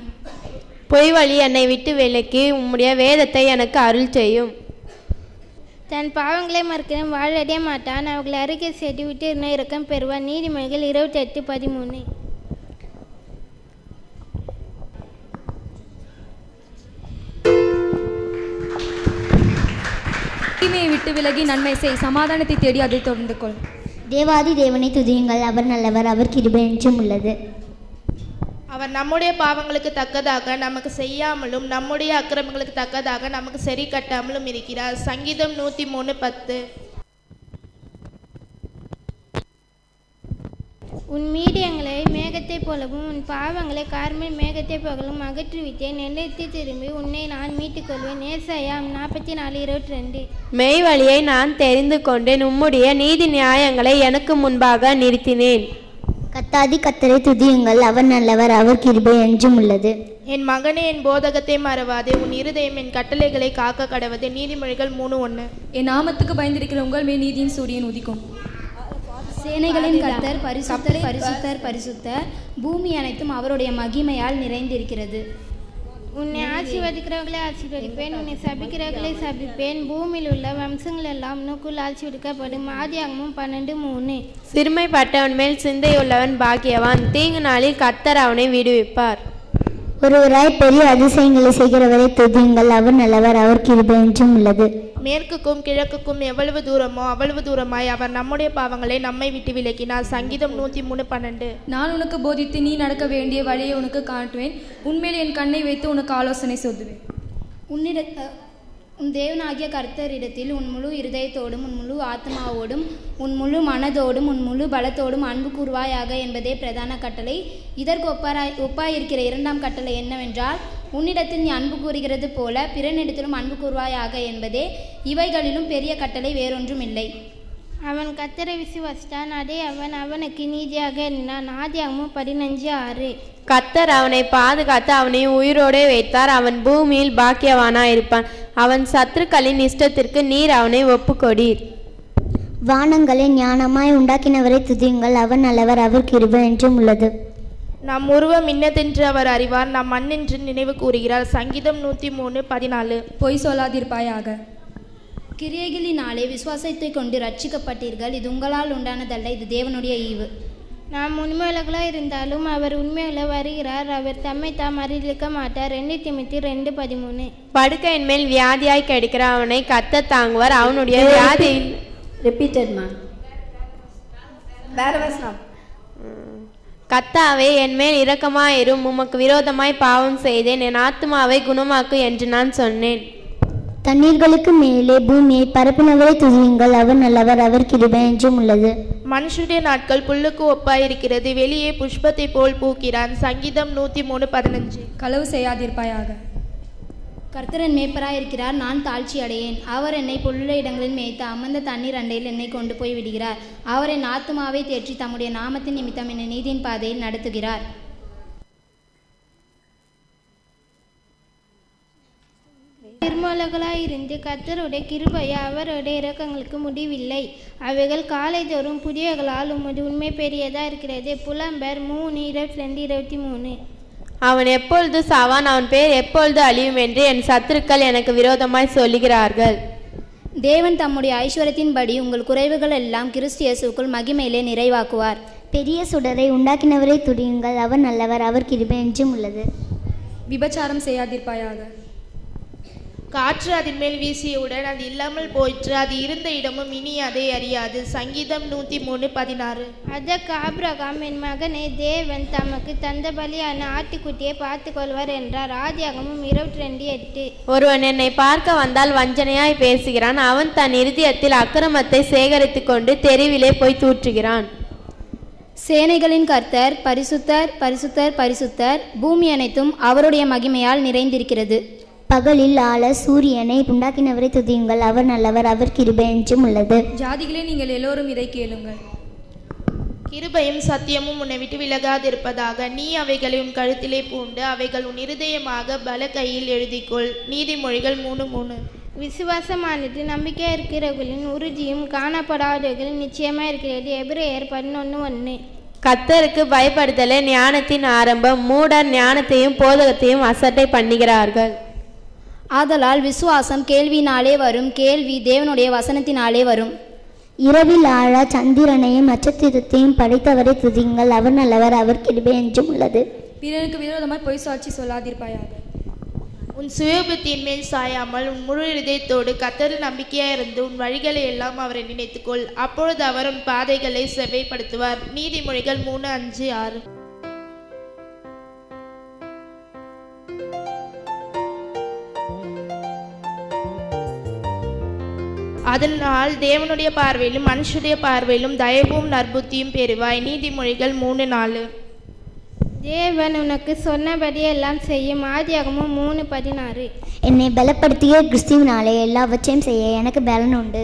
பொய் வழி என்னை விட்டு விலக்கி உம்முடைய வேதத்தை எனக்கு அருள் செய்யும். தன் பாவங்களை மறுக்கிறேன், வாழடைய மாட்டான், அவர்களை அருகே செடி விட்டு இன்னும் இறக்கம் பெறுவான். நீதிமொழிகள் இருபத்தெட்டு பதிமூணு. தீமையை விட்டு விலகி நன்மை செய், சமாதானத்தை தேடி அதை தொடர்ந்து கொள். தேவாதி தேவனை துதியுங்கள், அவர் நல்லவர், அவர் கிருபை என்றும் உள்ளது. அவர் நம்முடைய பாவங்களுக்கு தக்கதாக நமக்கு செய்யாமலும் நம்முடைய அக்கிரமங்களுக்கு தக்கதாக நமக்கு சரி கட்டாமலும் இருக்கிறார். சங்கீதம் நூற்றி மூணு பத்து. உன் மீடியங்களை மேகத்தை போலவும் உன் பாவங்களை கார்மேல் மேகத்தை போலவும் அகற்றிவிட்டேன், நிலைத்து திரும்பி உன்னை நான் மீட்டுக்கொள்வேன். ஏசாயா நாற்பத்தி நாலு இருபத்தி ரெண்டு. மெய் வழியை நான் தெரிந்து கொண்டேன், உம்முடைய நீதி நியாயங்களை எனக்கு முன்பாக நிறுத்தினேன். கத்தாதி கத்தரை துதியுங்கள், அவர் நல்லவர், அவர் கிருபை என்றும் உள்ளது. என் மகனே, என் போதகத்தை மறவாதே, உன் இருதயம் என் கட்டளைகளை காக்க கடவது. நீதிமொழிகள் மூணு ஒன்று. என் நாமத்துக்கு பயந்திருக்கிற உங்கள் மேல் நீதியின் சூரியன் உதிக்கும். சேனைகளின் கர்த்தர் பரிசுத்தர் பரிசுத்தர் பரிசுத்தர், பூமி அனைத்தும் அவருடைய மகிமையால் நிறைந்திருக்கிறது. உன்னை ஆசீர்வதிக்கிறவர்களை ஆசீர்வதிப்பேன், உன்னை சபிக்கிறவர்களை சபிப்பேன், பூமியில் உள்ள வம்சங்கள் எல்லாம் உனக்குள் ஆசீர்வதிக்கப்படும். ஆதியாகமம் பன்னெண்டு மூணு. சிறுமைப்பட்டவன் மேல் சிந்தையுள்ளவன் பாக்கியவான், தீங்கு நாளில் கர்த்தர் அவனை விடுவிப்பார். ஒருவராய் பெரிய அதிசயங்களை செய்கிறவரை துதியுங்கள், அவர் நல்லவர், அவர் கிருபை என்றும் உள்ளது. மேற்குக்கும் கிழக்குக்கும் எவ்வளவு தூரமோ அவ்வளவு தூரமாய் அவர் நம்முடைய பாவங்களை நம்மை விட்டு விலக்கினார். சங்கீதம் நூற்றி மூணு பன்னெண்டு. நான் உனக்கு போதித்து நீ நடக்க வேண்டிய வழியை உனக்கு காட்டுவேன், உண்மையில் என் கண்ணை வைத்து உனக்கு ஆலோசனை சொல்லுவேன். உன்னிட உன் தேவனாகிய கர்த்தரிடத்தில் உன் முழு இருதயத்தோடும் உன் முழு ஆத்மாவோடும் உன் முழு மனதோடும் உன் முழு பலத்தோடும் அன்பு கூர்வாயாக என்பதே பிரதான கட்டளை. இதற்கு ஒப்பாராய் ஒப்பாயிருக்கிற இரண்டாம் கட்டளை என்னவென்றால், உன்னிடத்தில் நீ அன்பு கூறுகிறது போல பிறனிடத்திலும் அன்பு கூர்வாயாக என்பதே. இவைகளிலும் பெரிய கட்டளை வேறொன்றும் இல்லை. அவன் கர்த்தரை விசுவாசித்தான், அதே அவன் அவனுக்கு நீதியாக எண்ணினான். ஆதியாகமம் பதினஞ்சு ஆறு. கர்த்தர் அவனை பாதுகாத்து அவனை உயிரோடே வைத்தார். அவன் பூமியில் பாக்கியவானாயிருப்பான். அவன் சத்துருக்களின் இஷ்டத்திற்கு நீர் அவனை ஒப்புக்கொடீர். வானங்களை ஞானமாய் உண்டாக்கினவரை துதியுங்கள், அவன் நல்லவர், அவர் கிருபை என்றும் உள்ளது. நம் உருவம் இன்னதென்று அவர் அறிவார், நம் மண்ணென்று நினைவு கூறுகிறார். சங்கீதம் நூற்றி மூணு பதினாலு. பொய் சொல்லாதிருப்பாயாக. கிரியைகளினாலே விசுவாசத்தை கொண்டு ரட்சிக்கப்பட்டீர்கள். இது உங்களால் உண்டானதல்ல, இது தேவனுடைய ஈவு. நாம் உண்மையுள்ளவர்களாக இருந்தாலும் அவர் உண்மையுள்ள வருகிறார். அவர் தம்மை தாம் அறிவிக்க மாட்டார். ரெண்டு திமோத்தி ரெண்டு பதிமூணு. படுக்கையின் மேல் வியாதியாய் கெடுக்கிற அவனை கர்த்தர் தாங்குவார். அவனுடைய வியாதி கர்த்தாவே என் மேல் இரக்கமாயிரும், உமக்கு விரோதமாய் பாவம் செய்தேன், என் ஆத்மாவை குணமாக்கு என்று நான் சொன்னேன். தண்ணீர்களுக்கு மேலே பூமியை பரப்பினவரை துதியுங்கள், அவர் நல்லவர், அவர் கிருபை என்றும் உள்ளது. மனுஷனுடைய நாட்கள் புல்லுக்கு ஒப்பாயிருக்கிறது, வெளியே புஷ்பத்தை போல் பூக்கிறான். சங்கீதம் நூற்றி மூணு பதினஞ்சு. களவு செய்யாதிருப்பாயாக. கர்த்தரன் மேய்ப்பராயிருக்கிறார், நான் தாழ்ச்சி அடையேன். அவர் என்னை புல்லுள்ள இடங்களில் மேய்த்து அமர்ந்த தண்ணீர் அண்டையில் என்னை கொண்டு போய் விடுகிறார். அவர் என் ஆத்துமாவை தேற்றி தம்முடைய நாமத்தின் நிமித்தம் என்னை நீதியின் பாதையில் நடத்துகிறார். திருமலகளாயிருந்து கர்த்தருடைய கிருபைய அவருடைய இரக்கங்களுக்கு முடிவில்லை. அவைகள் காலைதோறும் புதியவர்களால் உமது உண்மை பெரியதா இருக்கிறது. புலம்பர் மூணு இருபத்தி ரெண்டு இருபத்தி மூணு. அவன் எப்பொழுது சாவான், அவன் பேர் எப்பொழுது அழியும் என்று என் சத்துருக்கள் எனக்கு விரோதமாய் சொல்லுகிறார்கள். தேவன் தம்முடைய ஐஸ்வரத்தின்படி உங்கள் குறைவுகள் எல்லாம் கிறிஸ்து இயேசுவுக்குள் மகிமையிலே நிறைவாக்குவார். பெரிய சுடரை உண்டாக்கினவரை துதியுங்கள், அவர் நல்லவர், அவர் கிருபை என்றும் உள்ளது. விபச்சாரம் செய்யாதிருப்பாயாக. காற்று அதன் மேல் வீசியவுடன் அது இல்லாமல் போயிற்று, அது இருந்த இடமும் இனி அதை அறியாது. சங்கீதம் நூற்றி மூணு பதினாறு. அதற்கு ஆபிரகாம், என் மகனை தேவன் தமக்கு தந்த பலியான ஆட்டுக்குட்டியை பார்த்து கொள்வார் என்றார். ஆதியாகமம் இருபத்தி ரெண்டு எட்டு. ஒருவன் என்னை பார்க்க வந்தால் வஞ்சனையாய் பேசுகிறான், அவன் தன் இருதயத்தில் அக்கிரமத்தை சேகரித்து கொண்டு தெருவிலே போய் தூற்றுகிறான். சேனைகளின் கர்த்தர் பரிசுத்தர், பரிசுத்தர், பரிசுத்தர், பூமி அனைத்தும் அவருடைய மகிமையால் நிறைந்திருக்கிறது. பகலில் ஆள சூரியனை உண்டாக்கினவரை துதியுங்கள், அவர் நல்லவர், அவர் கிருபை என்றும் உள்ளது. ஜாதிகளே, நீங்கள் எல்லோரும் இதை கேளுங்கள். கிருபையும் சத்தியமும் உன்னை விட்டு விலகாதிருப்பதாக. நீ அவைகளை உன் கழுத்திலே பூண்டு அவைகள் உன் இருதயமாக பல கையில் எழுதிக்கொள். நீதிமொழிகள் மூணு மூணு. விசுவாசமானது நம்பிக்கையாக இருக்கிறவர்களின் உறுதியும் காணப்படாதவர்களின் நிச்சயமாக இருக்கிறது. எபிரேயர் பதினொன்று ஒன்று. கர்த்தருக்கு பயப்படுதலே ஞானத்தின் ஆரம்பம். மூடர் ஞானத்தையும் போதகத்தையும் அசட்டை பண்ணுகிறார்கள். ஆதலால் விசுவாசம் கேள்வினாலே வரும், கேள்வி தேவனுடைய வசனத்தினாலே வரும். இரவில் ஆழ சந்திரனையும் நட்சத்திரத்தையும் படைத்தவரை துதியுங்கள், அவர் நல்லவர், அவர் கிருபை என்றும் உள்ளது. பிறருக்கு விரோதமாய் பொய் சாட்சி சொல்லாதிருப்பாயாக. உன் சுயபுத்தியின் மேல் சாயாமல் உன் முழு இதயத்தோடு கர்த்தர் நம்பிக்கையாக இருந்து உன் வழிகளை எல்லாம் அவரை நினைத்துக்கொள். அப்பொழுது அவர் உன் பாதைகளை செவ்வைப்படுத்துவார். நீதிமொழிகள் மூணு அஞ்சு ஆறு. அதனால் தேவனுடைய பார்வையிலும் மனுஷனுடைய பார்வையிலும் தயவும் நற்புத்தியும் பெறுவாய். நீதிமொழிகள் மூணு நாலு. தேவன் உனக்கு சொன்னபடி எல்லாம் செய்யும். ஆதியாகமும் மூணு பதினாறு. என்னை பலப்படுத்திய கிறிஸ்துவினாலே எல்லாவற்றையும் செய்ய எனக்கு பலன் உண்டு.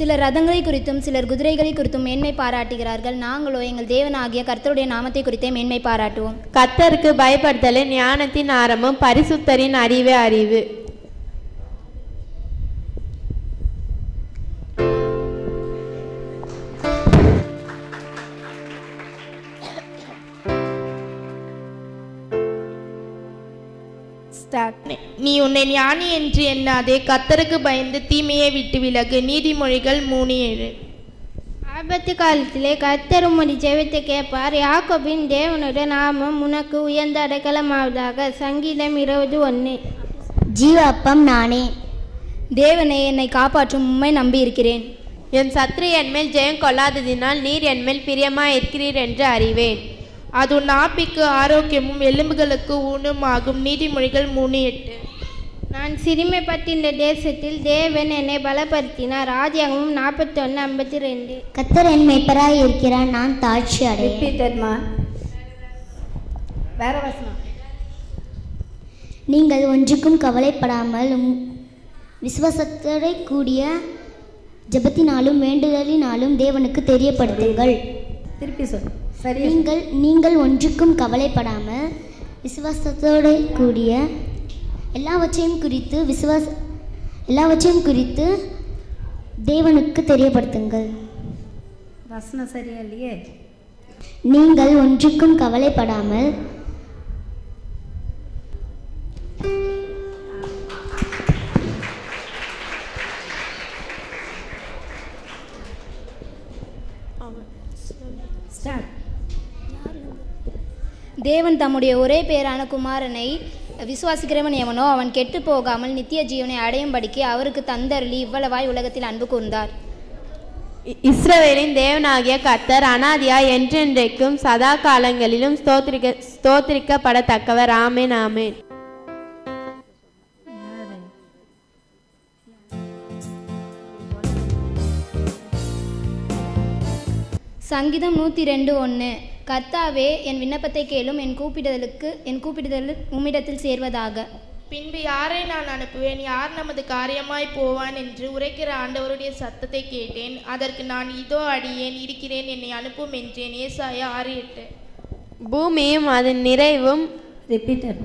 சிலர் ரதங்களை குறித்தும் சிலர் குதிரைகளை குறித்தும் மேன்மை பாராட்டுகிறார்கள். நாங்களோ எங்கள் தேவனாகிய கர்த்தருடைய நாமத்தை குறித்தே மேன்மை பாராட்டுவோம். கர்த்தருக்கு பயப்படுதலே ஞானத்தின் ஆரம்பம், பரிசுத்தரின் அறிவே அறிவு. நீ உன்னை ஞானி என்று எண்ணாதே, கர்த்தருக்கு பயந்து தீமையை விட்டு விலகு. நீதிமொழிகள் மூணு ஏழு. ஆபத்து காலத்திலே கர்த்தர் உம்முடைய ஜெபத்தை கேட்பார். யாக்கோபின் தேவனுடைய நாமம் உனக்கு உயர்ந்த அடைக்கலமாவதாக. சங்கீதம் இருபது ஒன்று. ஜீவ அப்பம் நானே, தேவனை என்னை காப்பாற்றும் உம்மை நம்பியிருக்கிறேன். என் சத்ரு என் மேல் ஜெயம் கொள்ளாததினால் நீர் என் மேல் பிரியமாயிருக்கிறீர் என்று அறிவேன். அது நாபிக்கு ஆரோக்கியமும் எலும்புகளுக்கு ஊனும் ஆகும். நீதிமொழிகள் மூணு எட்டு. நான் சிறுமைப்பட்டிருந்த தேசத்தில் தேவன் என்னை பலப்படுத்தினார். ஆதியாகமம் நாற்பத்தி ஒன்று ஐம்பத்தி ரெண்டு. கர்த்தர் என் மேய்ப்பராய் இருக்கிறார், நான் தாழ்ச்சி அடையேன். வேற வசனம், நீங்கள் ஒன்றுக்கும் கவலைப்படாமல் விசுவாசத்தோடு கூடிய ஜெபத்தினாலும் வேண்டுதலினாலும் தேவனுக்கு தெரியப்படுத்துங்கள். திருப்பி சொல். சரி, நீங்கள் நீங்கள் ஒன்றுக்கும் கவலைப்படாமல் விசுவாசத்தோடு கூடிய எல்லாவற்றையும் குறித்து விசுவாச எல்லாவற்றையும் குறித்து தேவனுக்கு தெரியப்படுத்துங்கள். வசனம் சரியா இல்லையே? நீங்கள் ஒன்றுக்கும் கவலைப்படாமல் தேவன் தம்முடைய ஒரே பேரான குமாரனை விசுவாசிக்கிறவன் எவனோ அவன் கெட்டு போகாமல் நித்திய ஜீவனை அடையும்படிக்கு அவருக்கு தந்தருளி இவ்வளவாய் உலகத்தில் அன்பு கூர்ந்தார். இஸ்ரவேலின் தேவனாகிய கர்த்தர் அநாதியாய் என்றென்றைக்கும் சதா காலங்களிலும் ஸ்தோத்திரிக்க ஸ்தோத்திரிக்கப்படத்தக்கவர். ஆமென், ஆமென். சங்கீதம் நூற்றி ரெண்டு ஒன்று. கர்த்தாவே, என் விண்ணப்பத்தை கேளும், என் கூப்பிடுதலுக்கு என் கூப்பிடுதல் உம்மிடத்தில் சேர்வதாக. பின்பு யாரை நான் அனுப்புவேன்? யார் நமது காரியமாய் போவான் என்று உரைக்கிற ஆண்டவருடைய சத்தத்தை கேட்டேன். அதற்கு நான், இதோ அடியேன் இருக்கிறேன், என்னை அனுப்பும் என்றேன். ஏசாயா ஆறு எட்டு. பூமியும் அதன் நிறைவும் ரிப்பீட்டர்.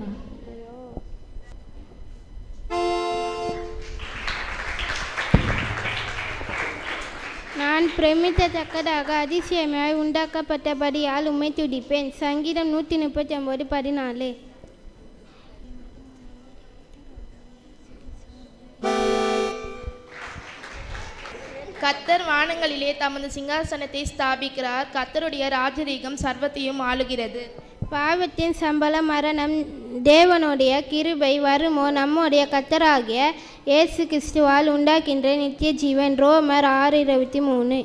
நான் பிரமித்தத்தக்கதாக அதிசயமாய் உண்டாக்கப்பட்டபடியால் உம்மை துதிப்பேன். சங்கீதம் நூற்றி முப்பத்தி ஒன்பது பதினாலு. கர்த்தர் வானங்களிலே தமது சிங்காசனத்தை ஸ்தாபிக்கிறார். கர்த்தருடைய ராஜரீகம் சர்வத்தையும் ஆளுகிறது. பாவத்தின் சம்பள மரணம். தேவனுடைய கிருபை வருமோ நம்முடைய கர்த்தராகிய இயேசு கிறிஸ்துவால் உண்டாக்கின்ற நித்திய ஜீவன். ரோமர் ஆறு இருபத்தி மூணு.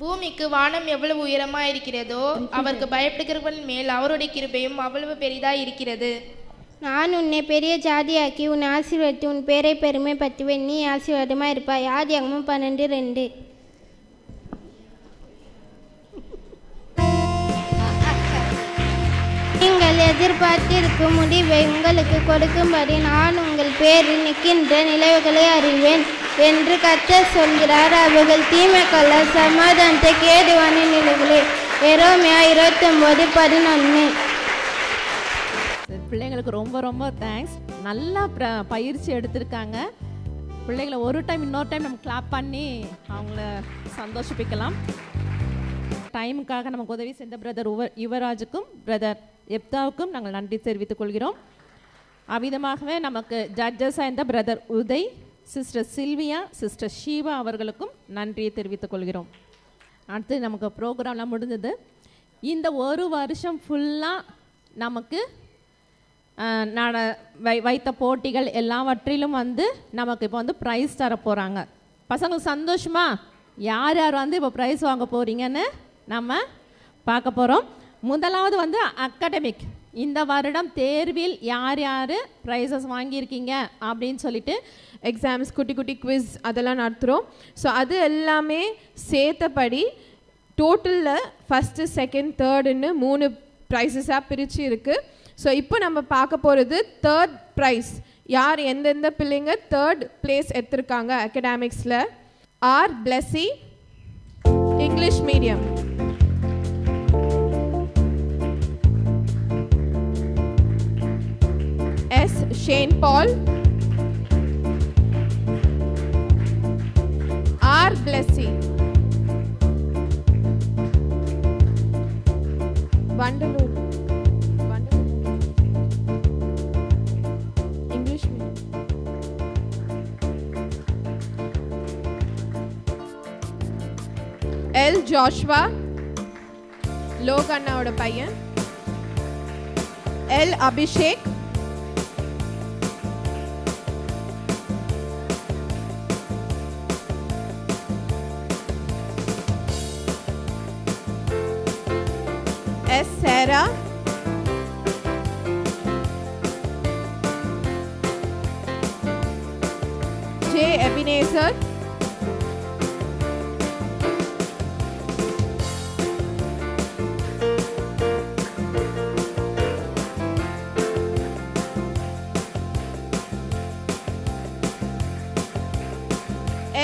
பூமிக்கு வானம் எவ்வளவு உயரமாக இருக்கிறதோ அவருக்கு பயப்படுகிறவன் மேல் அவருடைய கிருபையும் அவ்வளவு பெரிதாக இருக்கிறது. நான் உன்னை பெரிய ஜாதியாக்கி உன் ஆசீர்வதித்து உன் பேரை பெருமைப்படுத்துவேன், நீ ஆசீர்வாதமாக இருப்பாய். ஆதியாகமம் பன்னெண்டு ரெண்டு. நீங்கள் எதிர்பார்த்திருக்கும் முடிவை உங்களுக்கு கொடுக்கும்படி நான் உங்கள் பேரில் நிற்கின்ற நிலைவுகளை அறிவேன் என்று கர்த்தர் சொல்கிறார். அவர்கள் தீமை கொள்ள சமாதானத்தை கேடுவான நிலைகளே. எரோமியா இருபத்தி ஒன்பது பதினொன்று. பிள்ளைங்களுக்கு ரொம்ப ரொம்ப தேங்க்ஸ். நல்லா பயிற்சி எடுத்திருக்காங்க பிள்ளைங்களை. ஒரு டைம் இன்னொரு டைம் நம்ம கிளாப் பண்ணி அவங்கள சந்தோஷிப்பிக்கலாம். டைமுக்காக நமக்கு உதவி செஞ்ச பிரதர் யுவராஜுக்கும் பிரதர் எப்தாவுக்கும் நாங்கள் நன்றி தெரிவித்துக் கொள்கிறோம். அவ்விதமாகவே நமக்கு ஜட்ஜஸாக இருந்த brother Uday, sister Sylvia, sister Sheeva அவர்களுக்கும் நன்றியை தெரிவித்துக் கொள்கிறோம். அடுத்து நமக்கு ப்ரோக்ராம்லாம் முடிஞ்சது. இந்த ஒரு வருஷம் ஃபுல்லாக நமக்கு நான் வை வைத்த போட்டிகள் எல்லாவற்றிலும் வந்து நமக்கு இப்போ வந்து ப்ரைஸ் தர போகிறாங்க. பசங்களுக்கு சந்தோஷமா? யார் யார் வந்து இப்போ ப்ரைஸ் வாங்க போகிறீங்கன்னு நம்ம பார்க்க போகிறோம். முதலாவது வந்து அகாடமிக். இந்த வருடம் தேர்வில் யார் யார் ப்ரைஸஸ் வாங்கியிருக்கீங்க அப்படின்னு சொல்லிட்டு எக்ஸாம்ஸ், குட்டி குட்டி குவிஸ் அதெல்லாம் நடத்துகிறோம். ஸோ அது எல்லாமே சேர்த்தபடி டோட்டலில் ஃபஸ்ட்டு, செகண்ட், தேர்டுன்னு மூணு ப்ரைஸஸாக பிரித்து இருக்குது. ஸோ இப்போ நம்ம பார்க்க போகிறது தேர்ட் ப்ரைஸ். யார் எந்தெந்த பிள்ளைங்க தேர்ட் பிளேஸ் எடுத்திருக்காங்க அகாடமிக்ஸில்? R Blessy, English medium. S Shane Paul. R Blessy. Vandalur, English medium. L Joshua, லோகண்ணாவோட பையன். L Abhishek. S Sarah. Ebenezer.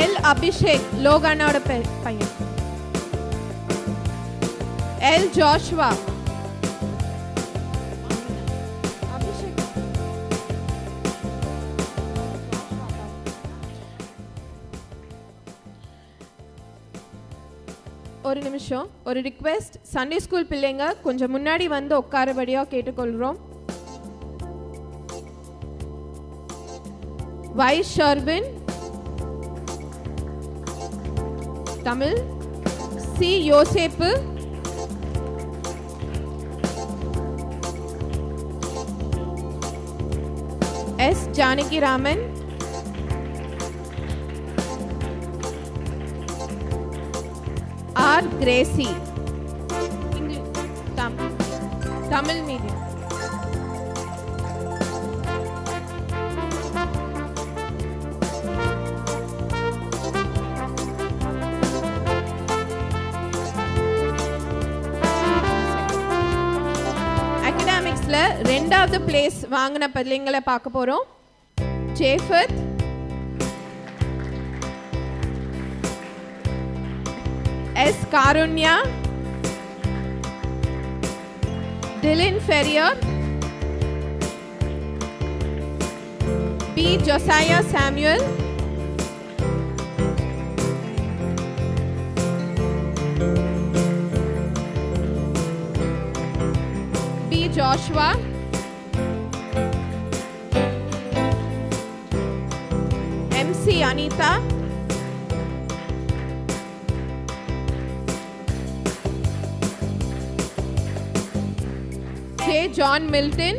L. Abhishek, Loganோட பையன். L. Joshua. ஒரு நிமிஷம், ஒரு ரிக்வெஸ்ட், சண்டே ஸ்கூல் பிள்ளைங்க கொஞ்சம் முன்னாடி வந்து உட்காரபடியா கேட்டுக்கொள்கிறோம். வைஸ் Sharvin Tamil. C. Yoseppu. S. Janakiraman. R. Gracy. English Tamil medium. அகடமிக்ஸ்ல ரெண்டாவது பிளேஸ் வாங்கின பிள்ளைங்களை பார்க்க போறோம். Japheth. S. Karunya. Dylan Ferrier. B. Josiah Samuel. B. Joshua. M C Anita. J. John Milton.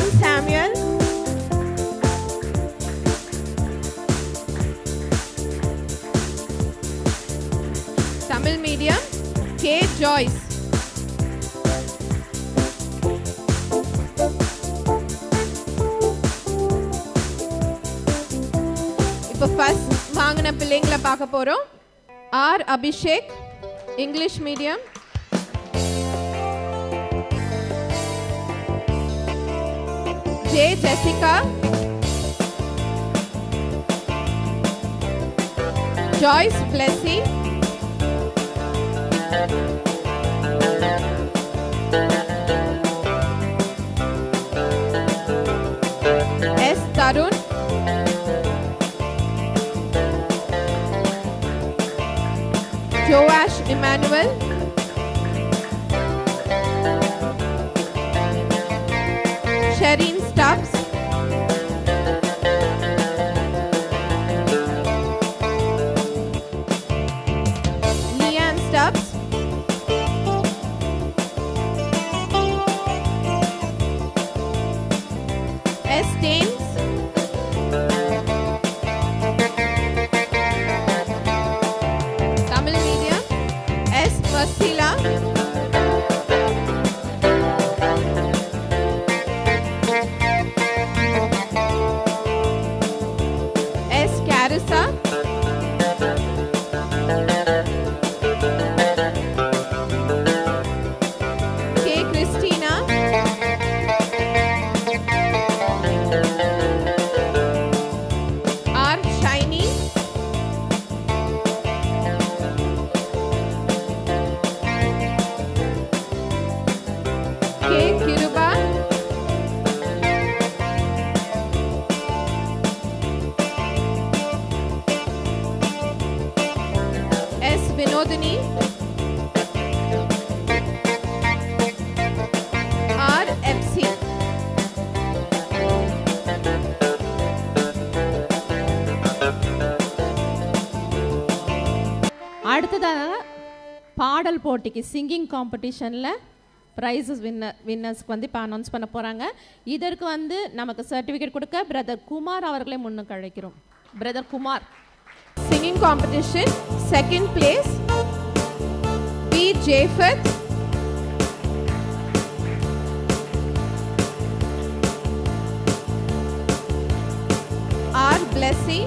N. Samuel. Tamil medium. K. Joyce. இப்போ ஃபர்ஸ்ட் வாங்கின பிள்ளைங்களை பார்க்க போறோம். R. Abhishek, English medium. J. Jessica. Joyce Plessy. S. Tarun. Joash Emmanuel. Shereen Stubbs. Leanne Stubbs. S. Staines. Vasila. S. Carissa. K. Christina. R. Shiny. Vinodini. R. F C. அடுத்ததாக பாடல் போட்டிக்கு singing காம்படிஷனில் prices winner வின்னர்ஸ்க்கு வந்து இப்போ announce பண்ண போகிறாங்க. இதற்கு வந்து நமக்கு சர்டிஃபிகேட் கொடுக்க பிரதர் குமார் அவர்களை முன்னுக்கு அழைக்கிறோம். Brother Kumar. Singing competition, second place, B. Japheth, Lassi,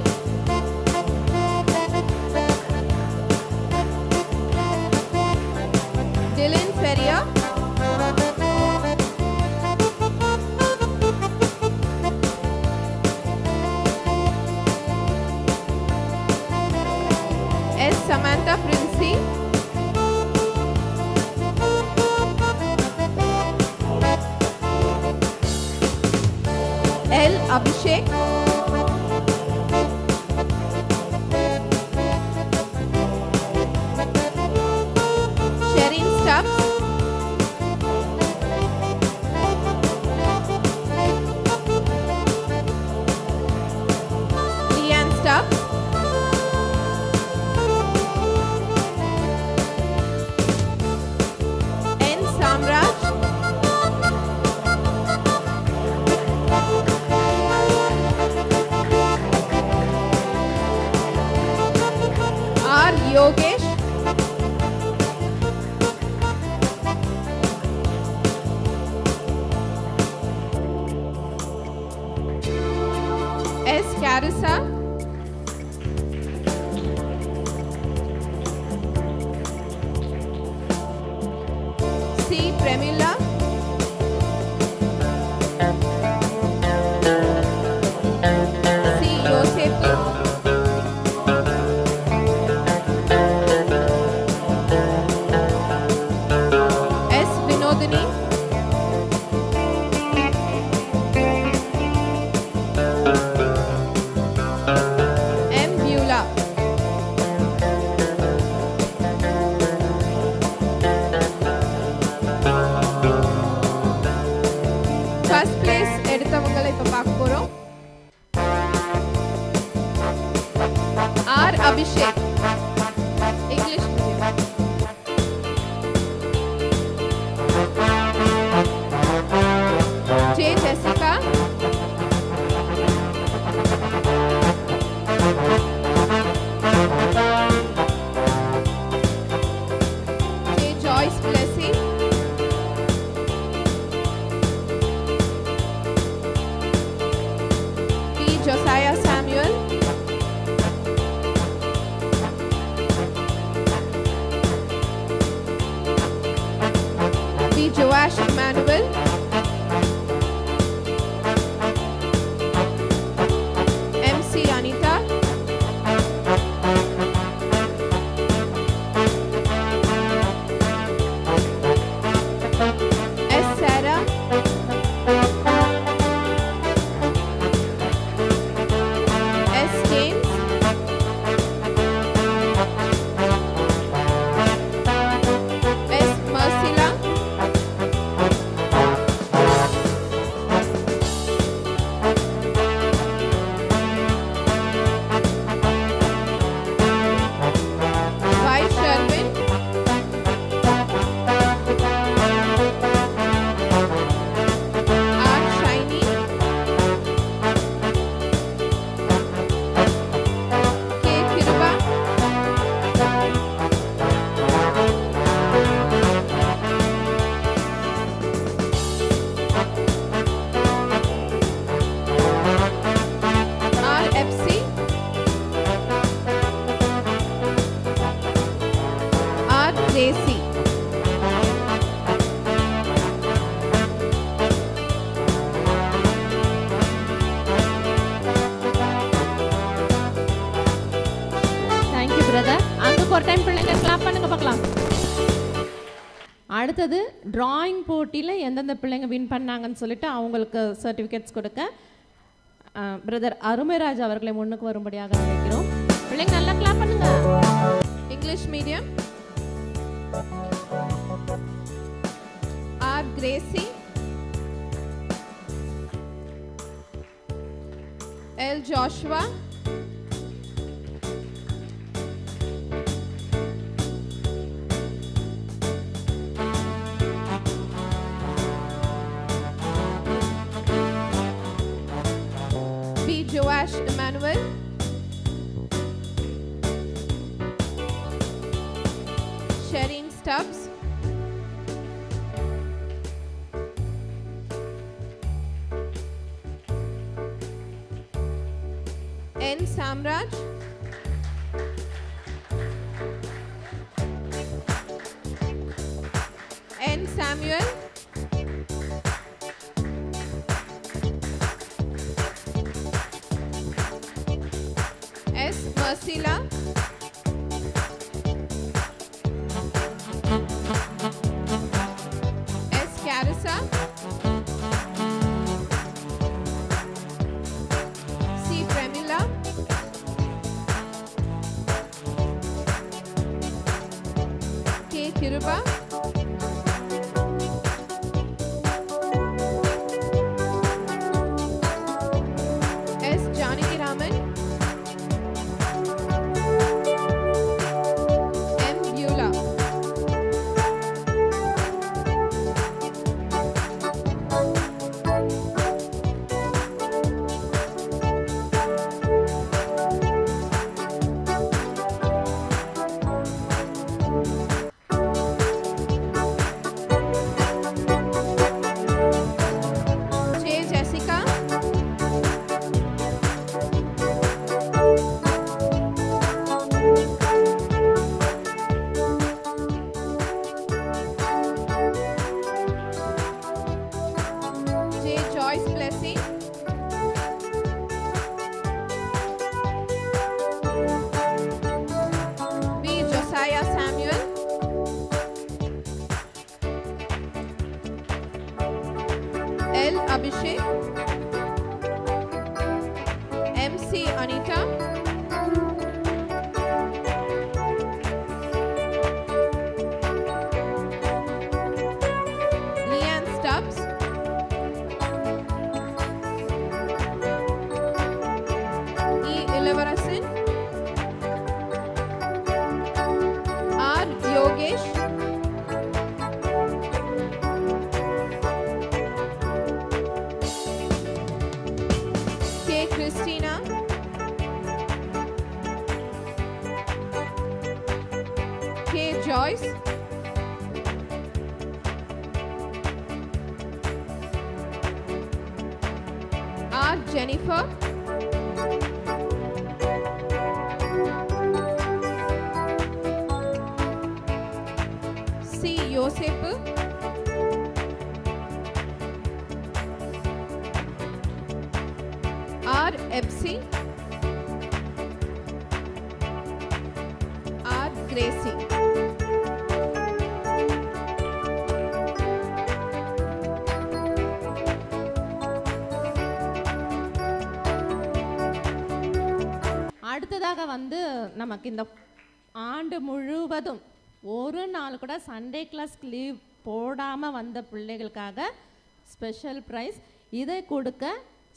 Dylan Ferrier, S. Samantha Princey, L. Abhishek, Yogesh, S. Karisa, C. Premila, C. Yosefi, R. Abhishek, English medium. J. Jessica, J. Joyce Blessing, P. Josiah Samuel, Joash Emmanuel, M C Anita, S. Sarah, S. James, J C, thank you brother. அங்க ஒரு time பிள்ளைங்க clap பண்ணுங்க பார்க்கலாம். அடுத்து drawing போட்டியில எந்தெந்த பிள்ளைங்க win பண்ணாங்கன்னு சொல்லிட்டு அவங்களுக்கு சர்டிஃபிகேட்ஸ் கொடுக்க பிரதர் அருமைராஜ் அவர்களை முன்னுக்கு வரும்படியாக அழைக்கிறோம். பிள்ளைங்க நல்லா கிளாப் பண்ணுங்க. English medium R. Gracie, L. Joshua, P. Joash Emmanuel, Shereen Stubbs, A. Hemraj. N. Samuel. S. Mersila. S. Karisa. C. Premila. K. Kiruba. Abhishek. M C Anita. Leanne Stubbs. E. Illavarasan. R. Yogesh. Christina. K. Joyce. R. Jennifer. C. Yosef. R. Epsi. R. Gracie. அடுத்ததாக வந்து நமக்கு இந்த ஆண்டு முழுவதும் ஒரு நாள் கூட Sunday class leave போடாமல் வந்த பிள்ளைகளுக்காக ஸ்பெஷல் ப்ரைஸ் இதை கொடுக்க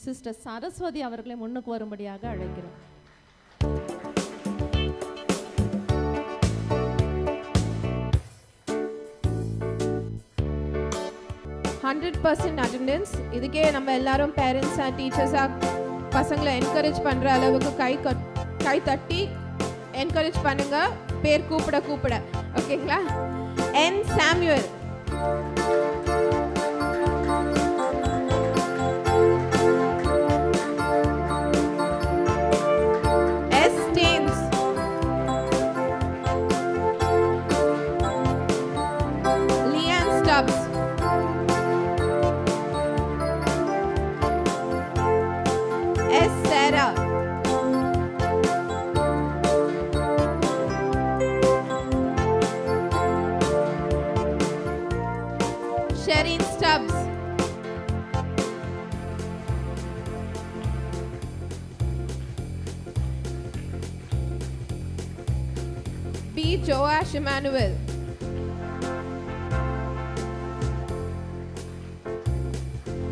சிஸ்டர் சரஸ்வதி அவர்களை முன்னுக்கு வரும்படியாக அழைக்கிறோம். Hundred percent attendance. இதுக்கே நம்ம எல்லாரும் பேரண்ட்ஸாக டீச்சர்ஸாக பசங்களை என்கரேஜ் பண்ணுற அளவுக்கு கை கை தட்டி என்கரேஜ் பண்ணுங்க, பேர் கூப்பிட கூப்பிட. ஓகேங்களா? N. Samuel. Sherin Stubbs. B. Joash Emmanuel.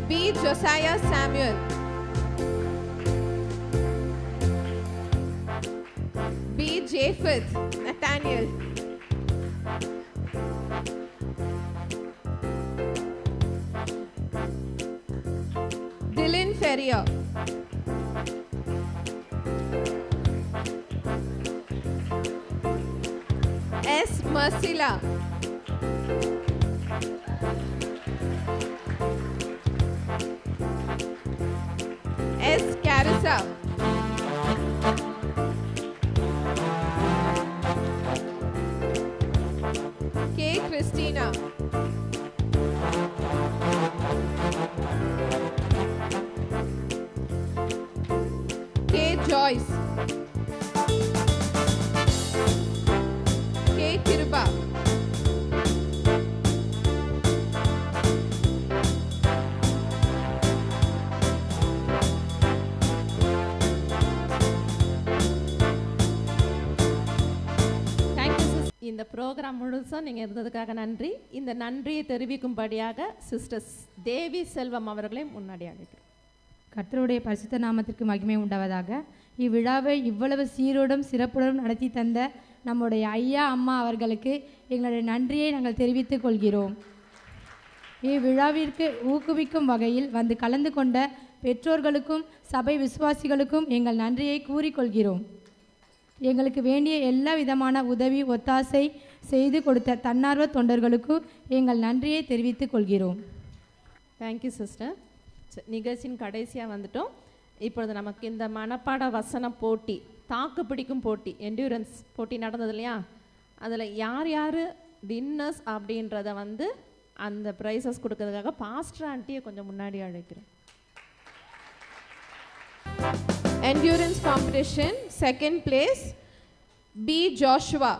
B. Josiah Samuel. B. Japheth Nathaniel. Dylan Ferrier. S. Mersila. S. Karisa. Christina. K. Joyce. K. Kiruba. இந்த ப்ரோக்ராம் முழுசா நீங்கள் இருந்ததுக்காக நன்றி. இந்த நன்றியை தெரிவிக்கும்படியாக சிஸ்டர்ஸ் தேவி செல்வம் அவர்களையும் முன்னாடி அழைக்கிறேன். கர்த்தருடைய பரிசுத்த நாமத்திற்கு மகிமை உண்டாவதாக. இவ்விழாவை இவ்வளவு சீரோடும் சிறப்புடன் நடத்தி தந்த நம்முடைய ஐயா அம்மா அவர்களுக்கு எங்களுடைய நன்றியை நாங்கள் தெரிவித்துக் கொள்கிறோம். இவ்விழாவிற்கு ஊக்குவிக்கும் வகையில் வந்து கலந்து கொண்ட பெற்றோர்களுக்கும் சபை விசுவாசிகளுக்கும் எங்கள் நன்றியை கூறிக்கொள்கிறோம். எங்களுக்கு வேண்டிய எல்லா விதமான உதவி ஒத்தாசை செய்து கொடுத்த தன்னார்வ தொண்டர்களுக்கு எங்கள் நன்றியை தெரிவித்துக் கொள்கிறோம். Thank you sister. நிகழ்ச்சியின் கடைசியாக வந்துட்டோம். இப்பொழுது நமக்கு இந்த மனப்பாட வசன போட்டி, தாக்கு பிடிக்கும் போட்டி, என்ட்யூரன்ஸ் போட்டி நடந்தது இல்லையா, அதில் யார் யார் வின்னர்ஸ் அப்படின்றத வந்து அந்த ப்ரைஸஸ் கொடுக்கறதுக்காக பாஸ்டர் ஆண்டியை கொஞ்சம் முன்னாடி அழைக்கிறேன். Endurance competition, second place, B. Joshua.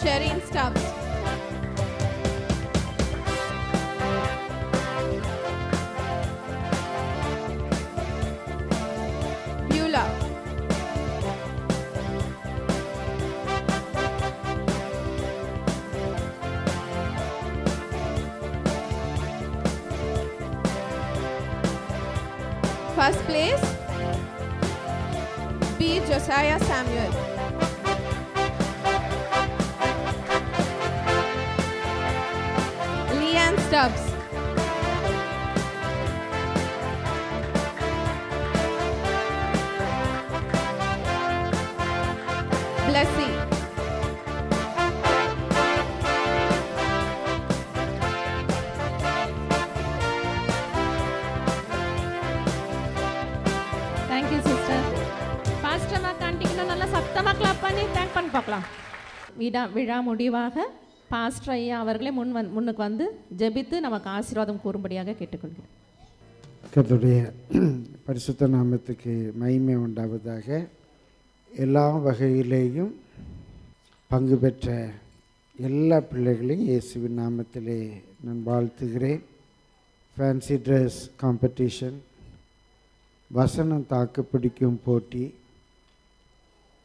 Shereen Stubbs. Beulah. First place, B. Josiah Samuel. Leanne Stubbs. Blessy. விழா விழா முடிவாக பாஸ்டர் ஐயா அவர்களே முன் முன்னுக்கு வந்து ஜெபித்து நமக்கு ஆசீர்வாதம் கூறும்படியாக கேட்டுக்கொள்கிறேன். கர்த்தருடைய பரிசுத்த நாமத்துக்கு மகிமை உண்டாவதாக. எல்லா வகையிலேயும் பங்கு பெற்ற எல்லா பிள்ளைகளையும் இயேசுவின் நாமத்திலே நான் வாழ்த்துகிறேன். ஃபேன்சி ட்ரெஸ் காம்படிஷன், வசனம் தாக்கு பிடிக்கும் போட்டி,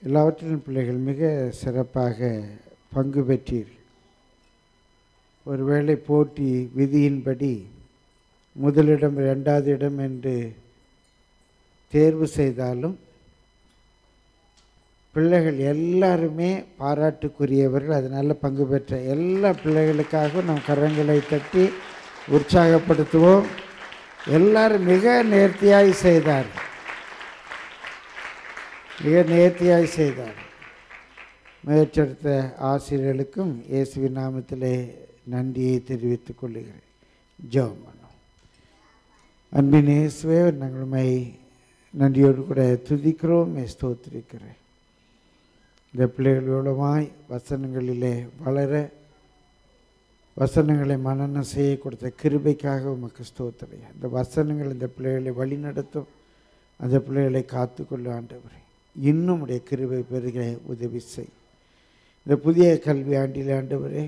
எல்லாவற்றிலும் பிள்ளைகள் மிக சிறப்பாக பங்கு பெற்றீர்கள். ஒருவேளை போட்டி விதியின்படி முதலிடம் ரெண்டாவது இடம் என்று தேர்வு செய்தாலும் பிள்ளைகள் எல்லாருமே பாராட்டுக்குரியவர்கள். அதனால் பங்கு பெற்ற எல்லா பிள்ளைகளுக்காகவும் நாம் கரங்களை தட்டி உற்சாகப்படுத்துவோம். எல்லாரும் மிக நேர்த்தியாய் செய்தார்கள், மிக நேர்த்தியாய் செய்தார். முயற்சியெடுத்த ஆசிரியர்களுக்கும் இயேசுவின் நாமத்திலே நன்றியை தெரிவித்துக் கொள்கிறேன். ஜெபம் பண்ணுவோம். அன்பின் இயேசுவே, நாங்கள் உம்மை நன்றியோடு கூட துதிக்கிறோம், ஸ்தோத்திரிக்கிறேன். இந்த பிள்ளைகள் மூலமாய் வசனங்களிலே வளர, வசனங்களை மனனம் செய்ய கொடுத்த கிருபைக்காக உமக்கு ஸ்தோத்திரம். இந்த வசனங்கள் இந்த பிள்ளைகளை வழி நடத்தும், அந்த பிள்ளைகளை காத்துக்கொள்ள ஆண்டவரே இன்னும் உடைய கிருபை பெருக உதவி செய். இந்த புதிய கல்வி ஆண்டில் ஆண்டவரே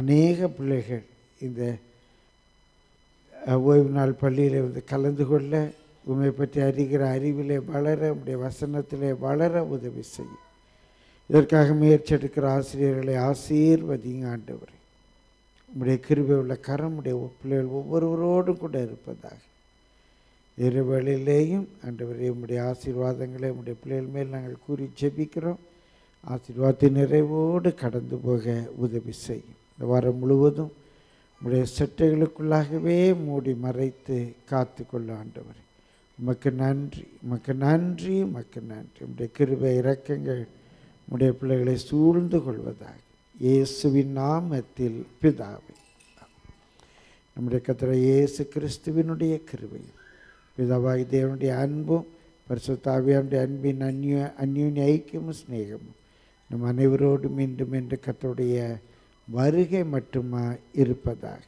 அநேக பிள்ளைகள் இந்த ஓய்வு நாள் பள்ளியில் வந்து கலந்து கொள்ள, உண்மை பற்றி அறிகிற அறிவிலே வளர, உடைய வசனத்திலே வளர உதவி செய்யும். இதற்காக முயற்சி எடுக்கிற ஆசிரியர்களை ஆசீர்வதிங்க ஆண்டவரே. உடைய கிருபை உள்ள கரம் உடைய பிள்ளைகள் ஒவ்வொருவரோடும் கூட இருப்பதாக. இரு வேளையிலேயும் ஆண்டவரே உம்முடைய ஆசீர்வாதங்களை உம்முடைய பிள்ளைகள் மேல் நாங்கள் கூறி ஜெபிக்கிறோம். ஆசீர்வாதத்தை நிறைவோடு கடந்து போக உதவி செய்யும். இந்த வாரம் முழுவதும் உம்முடைய சட்டைகளுக்குள்ளாகவே மூடி மறைத்து காத்து கொள்ள ஆண்டவரே உமக்கு நன்றி, உமக்கு நன்றி, உமக்கு நன்றி. உம்முடைய கிருபை இரக்கங்கள் உம்முடைய பிள்ளைகளை சூழ்ந்து கொள்வதாக. இயேசுவின் நாமத்தில் பிதாவே, நம்முடைய கர்த்தர் இயேசு கிறிஸ்துவினுடைய கிருபை, பிதாவாகி தேவனுடைய அன்பும் பரிசுத்த ஆவியாருடைய அன்பின் அந்யூ அந்யூன்ய ஐக்கியமும் ஸ்நேகமும் நம் அனைவரோடும் மீண்டும் என்று கர்த்தருடைய வருகை மட்டுமா இருப்பதாக.